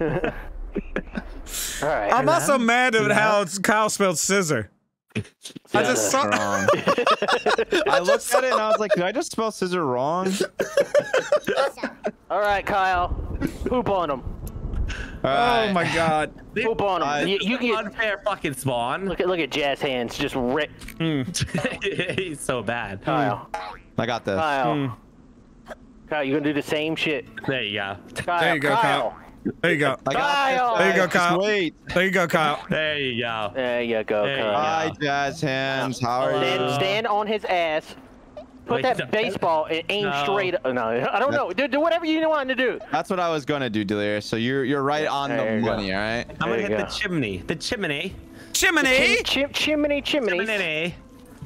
All right, I'm also I'm, mad at how Kyle spelled scissor. I just saw wrong. I looked at it and I was like, did I just spell scissor wrong? All right, Kyle, poop on him. Right. Oh my God! Poop on him. Uh, you, you get unfair fucking spawn. Look at look at Jazz hands just ripped. Mm. He's so bad. Kyle, I got this. Kyle. Mm. Kyle, you're gonna do the same shit. There you go. Kyle, there you go, Kyle. Kyle. There you go. Kyle. There you go, Kyle. Wait. There you go, Kyle. There you go. There you go, there Kyle. Hi, Jazz hands. How are you? Stand on his ass. Put Wait, that baseball and aim no. straight. No, I don't know. Do, do whatever you want to do. That's what I was gonna do, Delirious. So you're you're right on there the money, go. all right? I'm gonna hit go. the chimney. The chimney. Chimney. The chim chimney. Chimney. Chimney.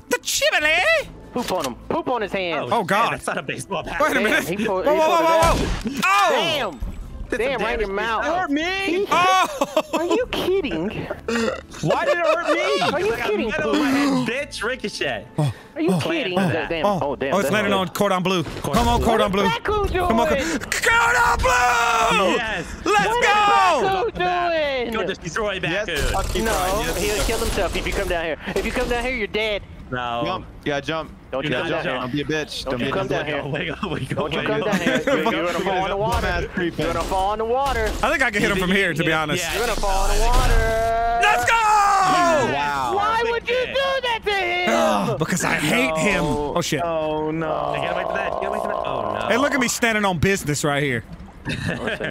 The chimney. Poop on him. Poop on his hand. Oh, oh God. Man, that's not a baseball bat. Wait a minute. Damn, he pulled, whoa, he whoa, whoa, whoa. Oh. Damn. Damn, right in your mouth. It hurt me! Oh. Are you kidding? Why did it hurt me? Are you like kidding? I my head, bitch, Ricochet. Oh. Are you oh. kidding? Oh, oh, damn. Oh, damn. Oh, it's landing on Cordon Bleu. Cordon Come on, Cordon Bleu. Come on, Cordon Bleu! Yes. Let's what go! What doing? Go just destroy Baku. Yes. No, yes. he'll kill himself if you come down here. If you come down here, you're dead. No. Jump. You gotta jump. Don't you, you gotta jump. Here. Don't be a bitch. Don't, Don't you come down here. Don't you come down here. You're gonna fall in the water. You're gonna fall in the water. I think I can hit him from here, to be honest. Yeah. You're gonna fall in the water. Let's go! Wow. Why would you do that to him? Oh, because I hate no. him. Oh, shit. Oh, no. I gotta wait for that. You gotta wait for that. Oh, no. Hey, look at me standing on business right here. We're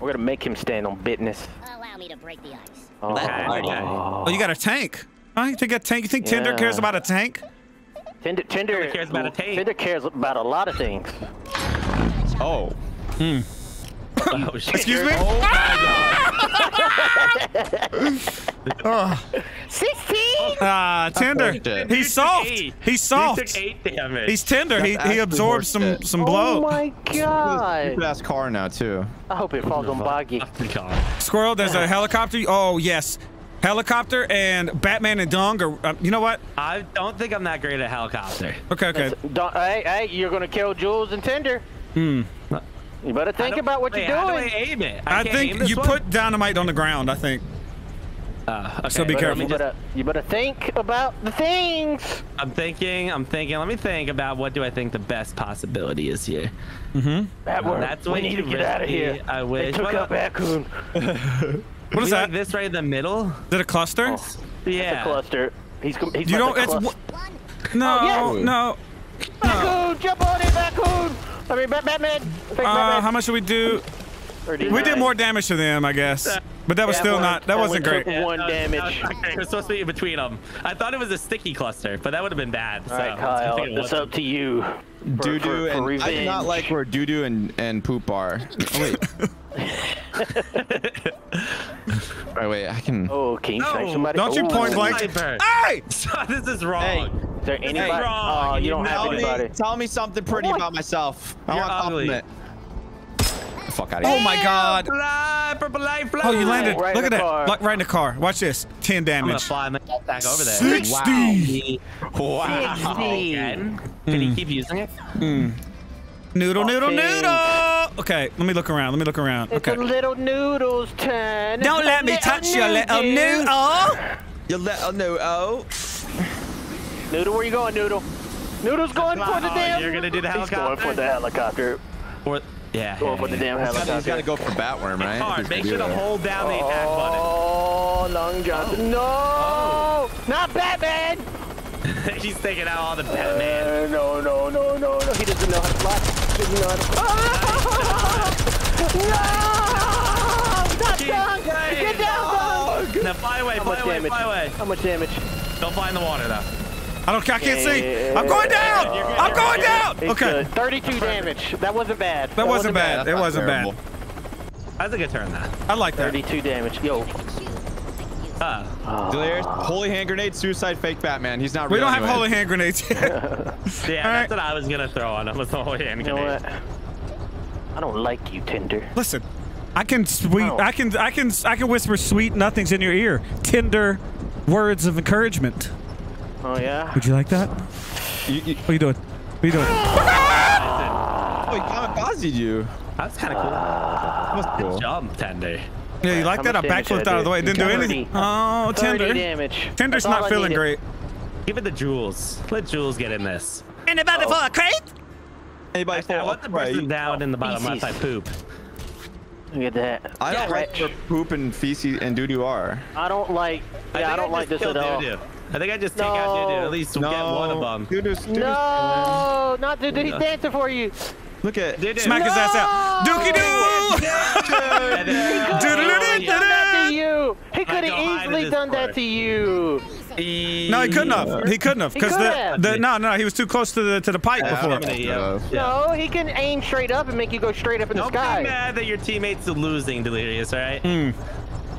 gonna make him stand on business. Allow me to break the ice. Oh, you got a tank. I think a tank. You think yeah. Tinder cares about a tank? Tinder, Tinder cares about a tank. Tinder cares about a lot of things. Oh. Hmm. Oh, excuse me. Oh my God. uh. Sixteen. Ah, uh, Tinder. He's soft. He's soft. He took eight damage. He's Tinder. He he absorbs some some blow. Oh my God. Fast car now too. I hope it falls on Boggy. Squirrel, there's a helicopter. Oh yes. Helicopter and Batman and Dong, or uh, you know what? I don't think I'm that great at helicopter. Okay, okay. Don't, hey, hey, you're gonna kill Jules and Tinder. Hmm. You better think about what wait, you're doing. How do I aim it? I, I think you one. put dynamite on the ground. I think. Uh, okay. So be but careful. You better, you better think about the things. I'm thinking. I'm thinking. Let me think about what do I think the best possibility is here. Mm-hmm. That uh, that's what we need to get out of here. I wish. They took out CaRtOoNz. What is that? Like this right in the middle? Is it a cluster? Oh, yeah. That's a cluster. He's, he's you don't, it's cluster. No, oh, yes. no. Baku, no. jump on it, Baku. I mean, Batman. Uh, Batman. How much should we do? thirty-nine. We did more damage to them, I guess. But that was that still one, not, that, that wasn't great. One damage. It was supposed to be in between them. I thought it was a sticky cluster, but that would have been bad. So. All right, Kyle, it's up to you. Doo-doo and revenge. I do not like where doo-doo and, and poop are. Oh, wait. All right, wait, I can. Oh, can you no, somebody? Don't you Ooh. point blank. Hey! This is wrong. Hey. Is there anybody? Hey. Oh, you, you don't have anybody. Me, tell me something pretty what? about myself. I You're want a compliment. The fuck out of here. Oh, my God. Fly, fly, fly. Oh, you landed. Right Look at that. Car. Right in the car. Watch this. ten damage. I'm going to fly back over there. sixty. Wow. sixty. Wow. Did he keep using it? Mm. Noodle, noodle, noodle. Okay, let me look around. Let me look around. Okay. It's a little noodle's turn. Don't let me touch your little noodle. Your little noodle. Noodle, where you going, Noodle? Noodle's going for the damn. You're gonna do the helicopter. He's going for the helicopter. Or yeah. Going for the damn helicopter. He's gotta go for Batworm, right? Make sure to hold down the attack button. Oh, Long Johnson. No, not Batman. He's taking out all the Batman. Uh, no, no, no, no, no. He doesn't know how to fly. He doesn't know how to fly. Oh, no! Not down! Get down, dog! Now fly away, fly away, fly away. How much damage? Don't fly in the water, though. I don't. I can't yeah. see. I'm going down. You're good. I'm going down. It's okay. Good. thirty-two damage. That wasn't bad. That, that wasn't bad. It wasn't terrible. bad. That's a good turn, though. I like that. thirty-two damage. Yo. Uh, oh. Delirious, holy hand grenade, suicide, fake Batman. He's not real. We don't anyway. have holy hand grenades yet. Yeah, that's right. what I was gonna throw on him was the holy hand you grenade. I don't like you, Tinder. Listen, I can sweet, oh. I can, I can, I can whisper sweet nothings in your ear. Tinder words of encouragement. Oh yeah. Would you like that? You, you, what are you doing? What are you doing? Oh, he kamikaze you. That was kind of cool. That was cool. Good job, Tinder. Yeah, you like that? I backflipped out of the way. It didn't do anything. Oh, Tinder. Tinder's not feeling great. Give it to Jules. Let Jules get in this. Anybody for a crate? Anybody for a crate? I want the person down in the bottom left by poop. Look at that. I don't like where poop and feces and doo-doo are. I don't like. Yeah, I don't like this at all. I think I just take out doo-doo. At least we'll get one of them. Doo-doo's doo-doo. No, not doo-doo. He's dancing for you. Look at doo-doo. Smack his ass out. Dookie doo! He could have easily done that to you. He... No, he couldn't have. He couldn't have because the, the no, no, he was too close to the to the pipe yeah, before. Gonna, yeah. Yeah. No, he can aim straight up and make you go straight up in Don't the sky. Don't be mad that your teammates are losing, Delirious. All right. Mm.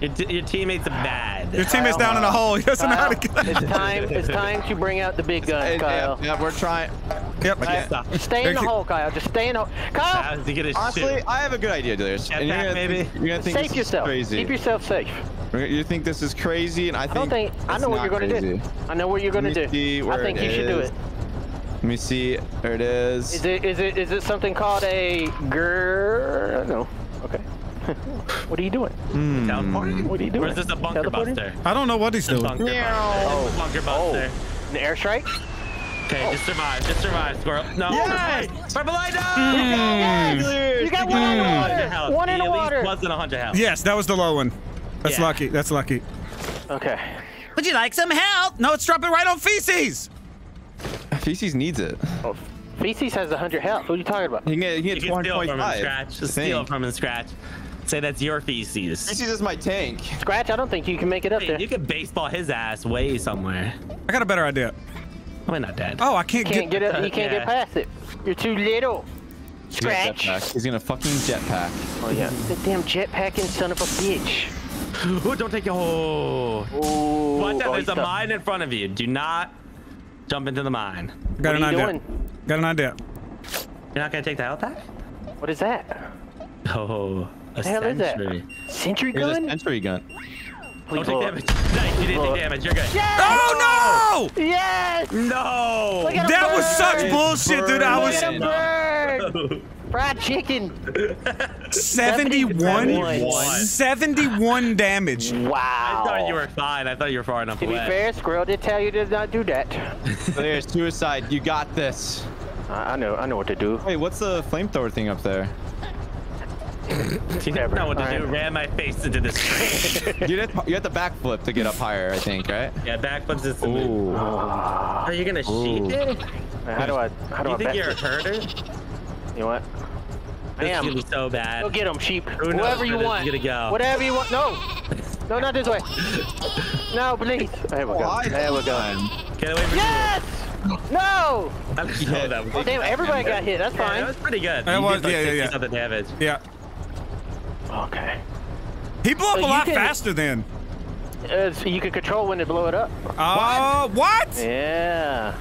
Your, t your teammates are bad. Your teammate's down in a hole. He doesn't know how to get it. It's time. It's time to bring out the big gun, Kyle. Yeah, yeah, we're trying. Yep. Right. Stay in the hole, Kyle. Just stay in the hole. Kyle. Honestly, shoot. I have a good idea, Delirious. You're gonna, maybe. You're gonna think safe yourself. Crazy. Keep yourself safe. You think this is crazy, and I think I, don't think, I know what you're going to do. I know what you're going to do. I think you should do it. Let me see. There it is. Is it is it is it something called a girl? No. Okay. What are you doing? Mm. Teleporting? What are you doing? Or is this a bunker buster? I don't know what he's doing. Bunker buster. Oh. Bunker buster. Oh. An airstrike? Okay, oh. just survive. Just survive, Squirrel. No. Yay! Purple I died! Mm. Yes. You got one mm. in the water. One in the water. At least wasn't one hundred health. Yes, that was the low one. That's yeah. lucky. That's lucky. Okay. Would you like some help? No, it's dropping right on Feces. Feces needs it. Oh, Feces has one hundred health. What are you talking about? You can get, you can get you can steal from him scratch. Just steal from him scratch. Say that's your Feces. Feces is my tank. Scratch, I don't think you can make it up hey, there. You could baseball his ass way somewhere. I got a better idea. Probably not dead. Oh, I can't, can't get, get up. You can't yeah. get past it. You're too little. Scratch. He's, He's gonna fucking jetpack. Oh yeah. The damn jetpacking son of a bitch. Ooh, don't take your hole. Ooh, Watch out, oh, there's a tough. mine in front of you. Do not jump into the mine. Got what an idea. Doing? Got an idea. You're not gonna take the health pack? What is that? Oh, a century. What the hell is that? Century gun? Here's a century gun. Please don't blow. Take damage. Nice, you didn't take damage. You're good. Yes! Oh no! Yes! No! That burn. was such bullshit, dude. Burn. I was. Look at fried chicken. seventy-one, seventy-one damage. Wow. I thought you were fine. I thought you were far enough away. To be fair, Squirrel did tell you to not do that. There's suicide. You got this. I know. I know what to do. Hey, what's the flamethrower thing up there? You never know what to do. Ran my face into this tree. You have to backflip to get up higher, I think, right? Yeah, backflips is the move. Are you gonna sheep it? How do I? How do I? You think you're a herder? You know what? Damn. This is so bad. Go get him, sheep. Whoever you want. Go. Whatever you want. No. No, not this way. No, please. There we go. There we go. Get away from yes! You. No! I'm so that oh, damn, everybody got hit. That's fine. Yeah, that was pretty good. That was, like, yeah, yeah, yeah. Something damage. Yeah. Okay. He blew up so a lot can, faster then. Uh, so you could control when to blow it up. Oh, uh, what? what? Yeah.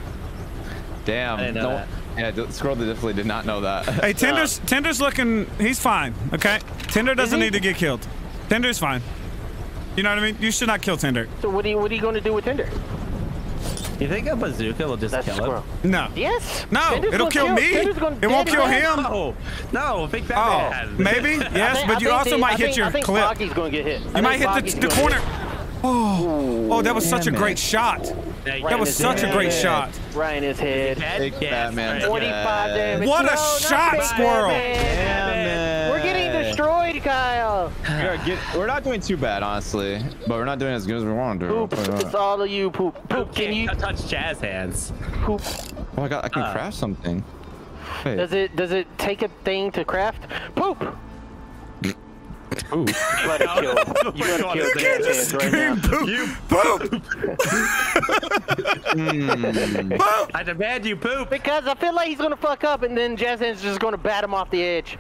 Damn. I didn't know that. Yeah, Squirrel definitely did not know that. Hey, Tinder's, no. Tinder's looking, he's fine, okay? Tinder doesn't need to get killed. Tinder's fine. You know what I mean? You should not kill Tinder. So what are you, what are you going to do with Tinder? You think a bazooka will just That's kill Squirrel. him? No. Yes. No, Tinder's it'll kill, kill me. It won't kill him. him. No, no, big bad oh, maybe, yes, think, but you also the, might I hit think, your I think clip. Foggy's going to get hit. You I might hit Foggy's the, the corner. Oh, oh, that was such a great shot. Ryan that was such head. a great shot. Ryan is hit. Yes. forty-five damage. What a no, shot, Squirrel! Damn, we're getting destroyed, Kyle. We're, get, we're not doing too bad, honestly, but we're not doing as good as we want to do. Poop, it's all of you, poop. Poop, poop can you touch Chaz's hands? Poop. Oh, I got. I can uh, craft something. Wait. Does it? Does it take a thing to craft? Poop. Ooh. You're gonna kill. You're gonna kill. You can't just scream right poop. You poop. mm. Poop. I demand you poop. Because I feel like he's gonna fuck up, and then Jazzhand's just gonna bat him off the edge.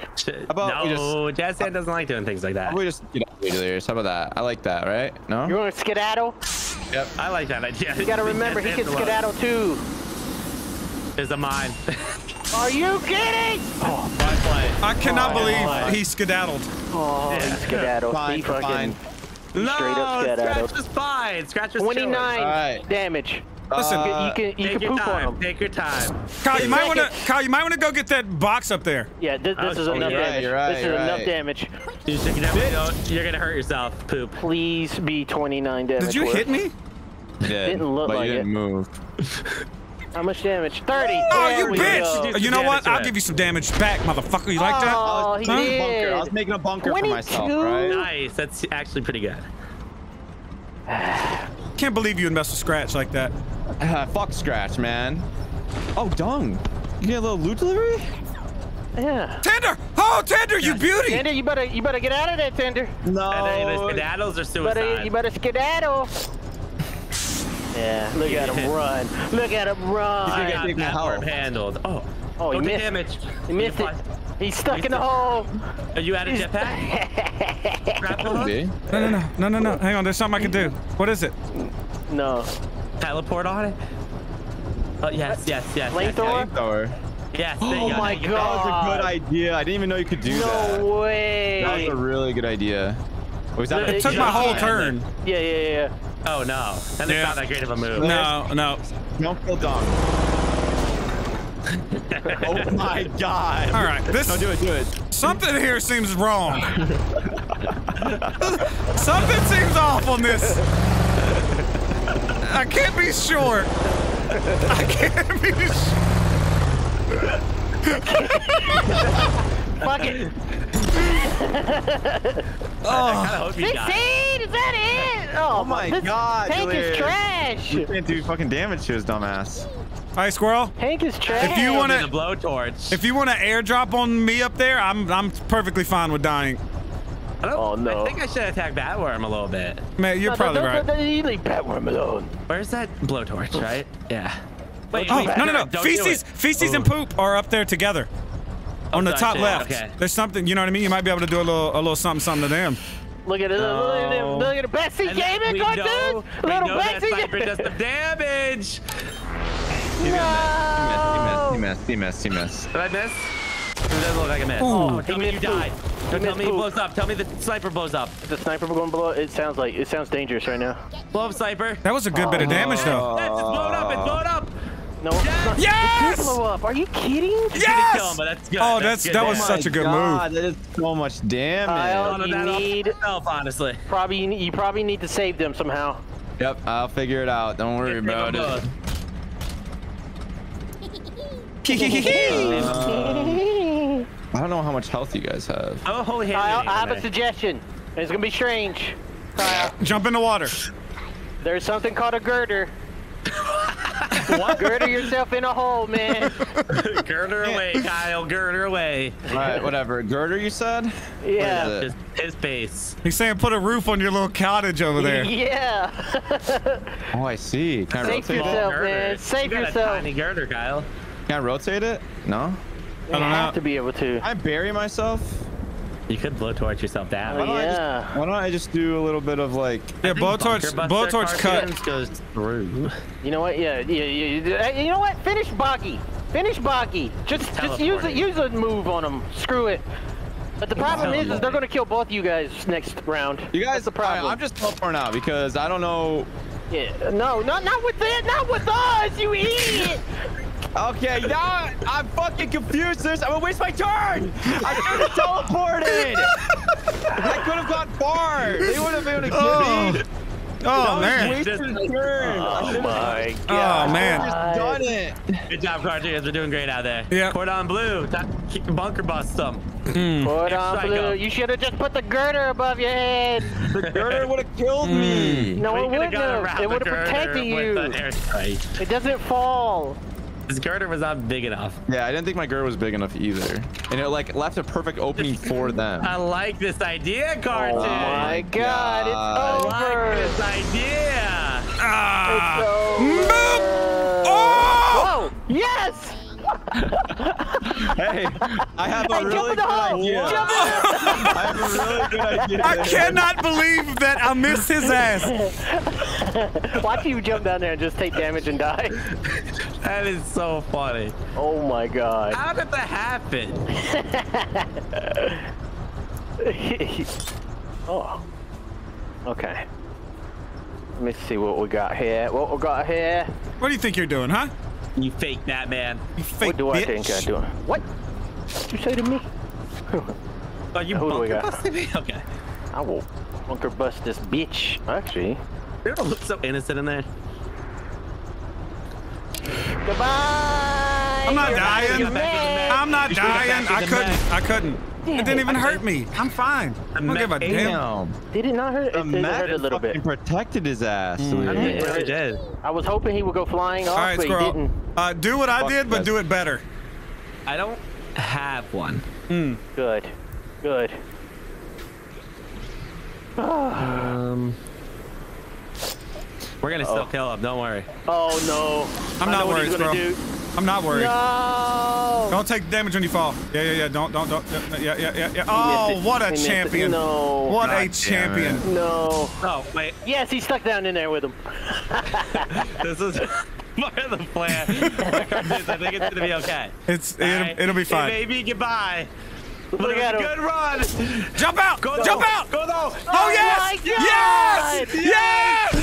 About no, Jazzhand doesn't like doing things like that. We just get out of How about that? I like that, right? No. You want to skedaddle? Yep, I like that idea. You gotta remember, he can skedaddle too. There's a mine. Are you kidding? Oh, my play. I cannot oh, my believe he skedaddled. Oh, yeah. he skedaddled. Fine, he fucking fine. No, straight up skedaddled. Scratch was fine. Scratch was twenty-nine right. damage. Listen, uh, you can you can poop time. on him. Take your time. Kyle, you might want to Kyle, you might want to go get that box up there. Yeah, this, this oh, is enough right, damage. You're right, this you're is right. enough damage. You're, you're gonna hurt yourself. Poop. Please be twenty-nine damage. Did you worth. hit me? Yeah, didn't look but like you didn't it. Move. How much damage? thirty. Oh, there you bitch! Go. You know what? I'll it. give you some damage back, motherfucker. You oh, like that? Oh, he huh? did. I was making a bunker twenty-two. For myself, right? Nice. That's actually pretty good. Can't believe you would mess with Scratch like that. Uh, fuck Scratch, man. Oh, dung. You need a little loot delivery? Yeah. Tinder! Oh, Tinder, you beauty! Tinder, you better, you better get out of there, Tinder. No. Either skedaddles or suicide. You better, you better skedaddle. Yeah, look at him run. Look at him run. He's gonna get that worm handled. Oh, oh, he missed. Damage. He missed it. He's stuck He's in the hole. Are you out of jetpack? No, no, no, no, no, no. Hang on, there's something I can do. What is it? No. Teleport on it. Oh yes, yes, yes. Flamethrower. Flamethrower. Yes, oh go. my god. That was a good idea. I didn't even know you could do no that. No way. That was a really good idea. Was that it took my whole turn. Yeah, yeah, yeah. Oh no. That is yeah. not that great of a move. No, no. Don't feel dumb. Oh my god. All right. This, no, do it, do it. Something here seems wrong. Something seems off on this. I can't be sure. I can't be sure. Fuck it. Oh, I sixteen! Is that it? Oh, oh my this god, Tank Delirious. is trash. You can't do fucking damage to his dumbass. All right, Squirrel. Tank is trash. If you want to blowtorch, if you want to airdrop on me up there, I'm I'm perfectly fine with dying. I don't, oh no! I think I should attack Batworm a little bit. Man, you're no, probably no, right. No, no, you leave Batworm alone. Where's that blowtorch? Right? Yeah. Wait, oh, wait, no, no, no. Don't feces feces Ooh. and poop are up there together. Oh, on the top shit. left. Okay. There's something, you know what I mean? You might be able to do a little a little something something to them. Look at it. Oh. Look at it. Look at the Betsy gaming good dude. Little know Betsy gaming does the damage. No. He missed. He missed. He missed. He missed. Did I miss? It doesn't look like I missed. Oh, tell me you died. Don't tell me he blows up. Tell me the sniper blows up. The sniper going to blow up. It sounds like it sounds dangerous right now. Blow up, sniper. That was a good bit of damage though. It's blown up. It's blown up. No, yes! yes! Blow up. Are you kidding? Yes! Kill him, but that's good. Oh, that's, that's good that was damage. such a good God, move. That is so much damage. Uh, you need help, honestly. Probably you, need, you probably need to save them somehow. Yep, I'll figure it out. Don't worry about it. uh, I don't know how much health you guys have. I'm a holy hand. Kyle, I have a suggestion. It's gonna be strange. Kyle. Jump in the water. There's something called a girder. What? Girder yourself in a hole, man. Girder away, Kyle. Girder away. All right, whatever. Girder, you said? Yeah. His, his base. He's saying put a roof on your little cottage over there. Yeah. Oh, I see. Can I rotate it? Save yourself, man. Save yourself. You got a tiny girder, Kyle. Can I rotate it? No? I don't know. You have to be able to. I bury myself. You could blowtorch yourself down. Oh, why, yeah. why don't I just do a little bit of like... Yeah, blowtorch, blowtorch cut. Goes through. You know what? Yeah, yeah, yeah. You know what? Finish Baki. Finish Baki. Just, just use a, use a move on him. Screw it. But the problem is, is they're gonna kill both of you guys next round. You guys, That's the problem. Right, I'm just teleporting out because I don't know. Yeah. No, not not with that. Not with us. You idiot. Okay, now I'm fucking confused. This I'm gonna waste my turn. I could have teleported. I could have gone far. They would have been able to oh. kill me. Oh, oh man! Just, oh my god! Oh man! Just done it. Good job, CaRtOoNz. We're doing great out there. Yeah. Cordon bleu. Bunker bust them. Mm. Cordon bleu. Up. You should have just put the girder above your head. The girder would have killed me. No, it wouldn't have. It would have protected you. It doesn't fall. His girder was not big enough. Yeah, I didn't think my girder was big enough either. And it like left a perfect opening for them. I like this idea, CaRtOoNz. Oh my god, it's over. I like this idea. Ah. It's over. Oh! Whoa, yes! Hey, I have a hey, really good idea. I have a really good idea. I cannot believe that I missed his ass. Watch you jump down there and just take damage and die. That is so funny. Oh my god. How did that happen? Oh. Okay. Let me see what we got here. What we got here. What do you think you're doing, huh? You fake that, man. You fake What do I bitch. think I do? What? What you say to me? Oh, you Who bunker busted me? Okay. I will bunker bust this bitch. Actually. It don't look so innocent in there. Goodbye. I'm not You're dying. I'm not dying. I couldn't. I couldn't. Damn, it didn't even I hurt me. I'm fine. I don't give a damn. Did it not hurt? It did hurt a little bit. He protected his ass. Mm. I, mean, yeah. did. I was hoping he would go flying off, All right, but he didn't. Uh, do what I did, but do it better. I don't have one. Mm. Good. Good. um. We're gonna uh -oh. still kill him. Don't worry. Oh no! I'm not worried, bro. Do. I'm not worried. No! Don't take damage when you fall. Yeah, yeah, yeah. Don't, don't, don't. Yeah, yeah, yeah, yeah. Oh, what a champion! No. What God a champion! It. No. Oh wait. Yes, he's stuck down in there with him. This is part of the plan. I think it's gonna be okay. It's it'll, right. it'll be fine. Hey, baby, goodbye. Look, Look at him. Good run. Jump out. Go, jump out. Go though. Oh, oh yes. Yes. Yes.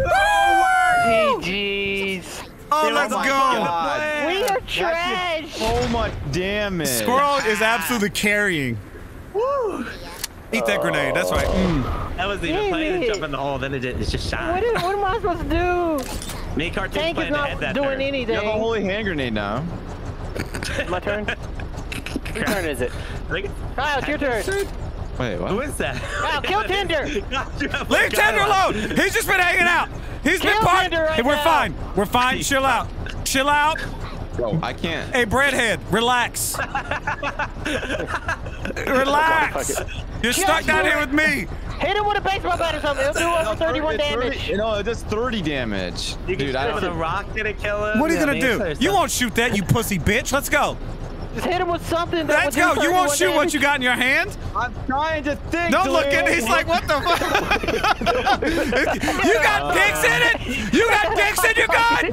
Oh, P Gs. Oh, let's go. God. We are trash. So much damage. Squirrel is absolutely carrying. Woo. Eat that grenade. That's right. Mm. That wasn't even playing to jump in the hole. Then it did. It's just shot. What, is, what am I supposed to do? Me, CaRtOoNz Tank is not doing turn. anything. You have a holy hand grenade now. My turn. Your turn is it? Kyle, it's your turn. Wait, what? Who is that? Kyle, kill Tinder. Leave Tinder alone. He's just been hanging out. He's kill been parked. Right we're now. fine. We're fine. Chill out. Chill out. Yo, I can't. Hey, breadhead, relax. Relax. You're kill stuck down here with me. Hit him with a baseball bat or something. It'll do over thirty-one it's damage. thirty, no, it does thirty damage. You Dude, I don't. The rock gonna kill him. What are you gonna do? You won't shoot that, you pussy bitch. Let's go. Just hit him with something. That Let's go. You won't shoot damage. what you got in your hand. I'm trying to think. Don't look at it. He's like, what the fuck? You got dicks in it. You got dicks in your gun.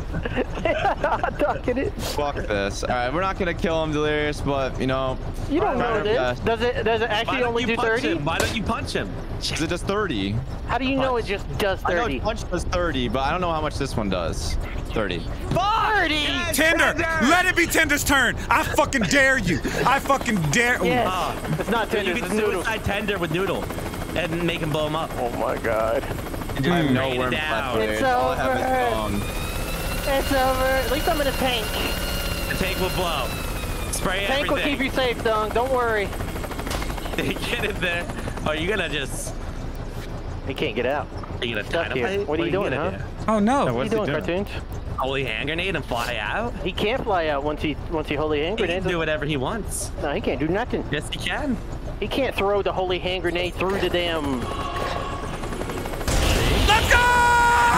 Fuck this. All right, we're not gonna kill him, Delirious, but you know. You don't know this. Does it? Does it actually only do thirty? Why don't you punch him? Because it does thirty. How do you punch. know it just does thirty? I know punch does thirty, but I don't know how much this one does. thirty. thirty. Yes, Tinder. Tinder. Let it be Tinder's turn. I fucking dare you. I fucking dare. Yes. Oh. It's not Tinder. You can suicide Tinder with Noodle and make him blow him up. Oh my God. Dude, I have no worm left. It's over. It's over. At least I'm in a tank. The tank will blow. Spray the tank everything. Tank will keep you safe, Dung. Don't worry. They get in there. Oh, you're gonna just. He can't get out. Are you gonna dynamite? What are you doing, huh? Oh no. What are you doing, CaRtOoNz? Holy hand grenade and fly out? He can't fly out once he once he holy hand grenades. He can do whatever he wants. No, he can't do nothing. Yes, he can. He can't throw the holy hand grenade through the damn. Let's go!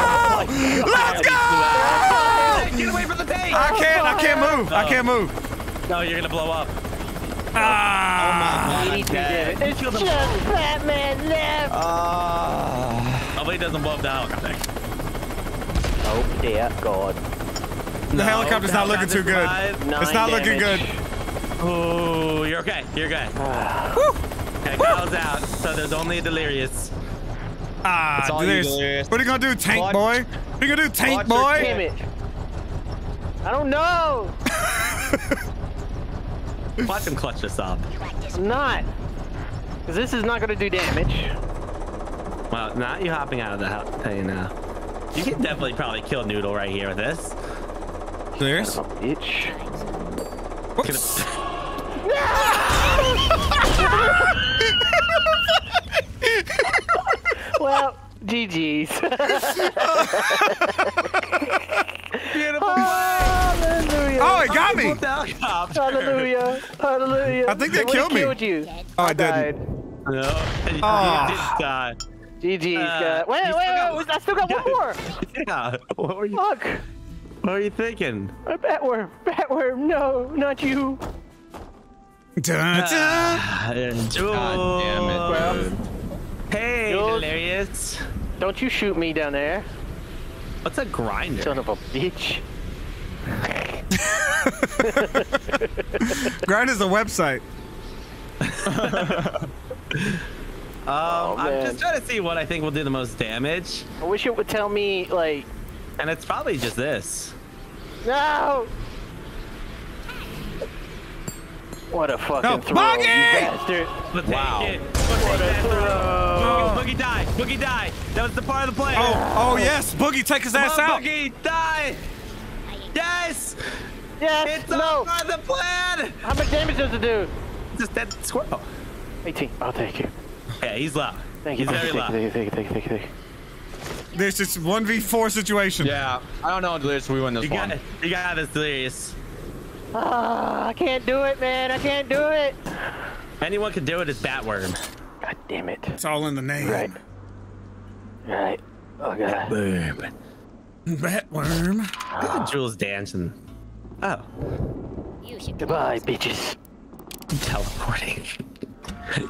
Oh, let's go! Get away from the tank! I can't. I can't move. No. I can't move. No, you're gonna blow up. Ah! Oh my God! It. It's just Batman left. Ah! Uh, Nobody doesn't blow up the helicopter. Oh dear God! The no, helicopter's not looking too good. It's not damage. looking good. Oh, you're okay. You're okay. Woo! Okay, Kyle's out, so there's only a Delirious. Ah, Delirious. Delirious. What are you gonna do, Tank Watch. Boy? What are you gonna do, Tank Watch Boy? Damn it! I don't know. Watch him clutch this up. I'm not, because this is not gonna do damage. Well, not you hopping out of the house, you now. You can definitely probably kill Noodle right here with this. There's bitch. Whoops. Well, G G's. Beautiful. Hallelujah. Oh, it got me. Hallelujah. Hallelujah. I think they killed me. Killed you. Oh, I, I didn't. No. You didn't die. G G's uh, got. Wait, wait, wait, wait! I still got one more. Yeah. What were you? Fuck. What were you thinking? A batworm. Batworm. No, not you. Dun, dun. Ah, God damn it, bro. Hey, Jules, Delirious. Don't you shoot me down there? What's a grinder? Son of a bitch. Grinder's a website. Um, oh, I'm just trying to see what I think will do the most damage. I wish it would tell me, like... And it's probably just this. No! What a fucking no. throw, Buggy! You bastard. But wow. It. What a throw. throw. Boogie, Boogie die. Boogie die. That was the part of the play. Oh, oh yes. Boogie, take his Come ass on, out. Boogie, die. Yes! Yes! It's no. all part of the plan! How much damage does it do? Just that squirrel. eighteen. Oh, thank you. Yeah, he's loud. Thank you. He's very loud. Thank you, thank you, thank you, thank you. This is one v four situation. Yeah, I don't know, Delirious, we win this you one. Got, you got this, Delirious. Ah, oh, I can't do it, man. I can't do it. Anyone can do it is Batworm. God damn it. It's all in the name. Right. Right. Oh, God. Batworm. Rat worm. Look at Jules dancing. Oh. Goodbye, bitches. I'm teleporting.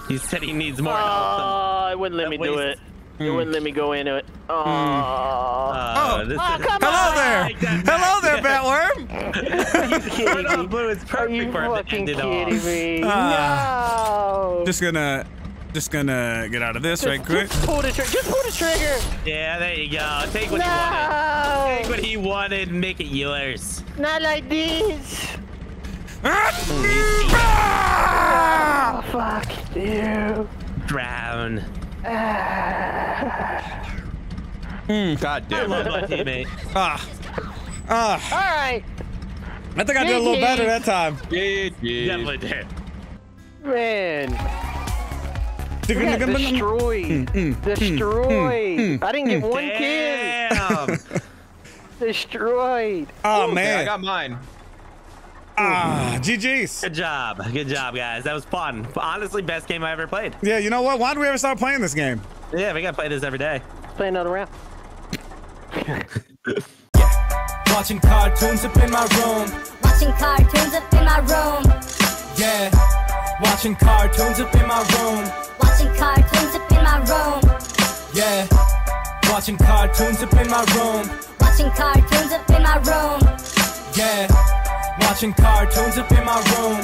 He said he needs more. Oh, it wouldn't let that me waste. do it. It mm. wouldn't let me go into it. Oh. Uh, oh. This oh, come is... on. Hello there. Hello there, Batworm. Are you kidding me? Blue is perfect for it to end it all. Are you fucking kidding me? No. Just gonna... Just gonna get out of this just, right quick. Just pull the trigger. Just pull the trigger. Yeah, there you go. Take what no. he wanted. Take what he wanted and make it yours. Not like this. Oh, fuck you. Drown. Mm, God damn it. I love my teammate. Ah. Ah. All right. I think I did a little better that time. Yeah, yeah. Definitely did. Man. Yeah, destroy. Mm, mm, destroy. Mm, mm, I didn't get mm, one damn. kill. Destroyed. Oh, Ooh, man. I got mine. Ah, G G's. Good job. Good job, guys. That was fun. Honestly, best game I ever played. Yeah, you know what? Why did we ever start playing this game? Yeah, we got to play this every day. Let's play another round. Yeah. Watching cartoons up in my room. Watching cartoons up in my room. Yeah. Watching cartoons up in my room. Watching cartoons up in my room. Yeah. Watching cartoons up in my room. Watching cartoons up in my room. Yeah. Watching cartoons up in my room.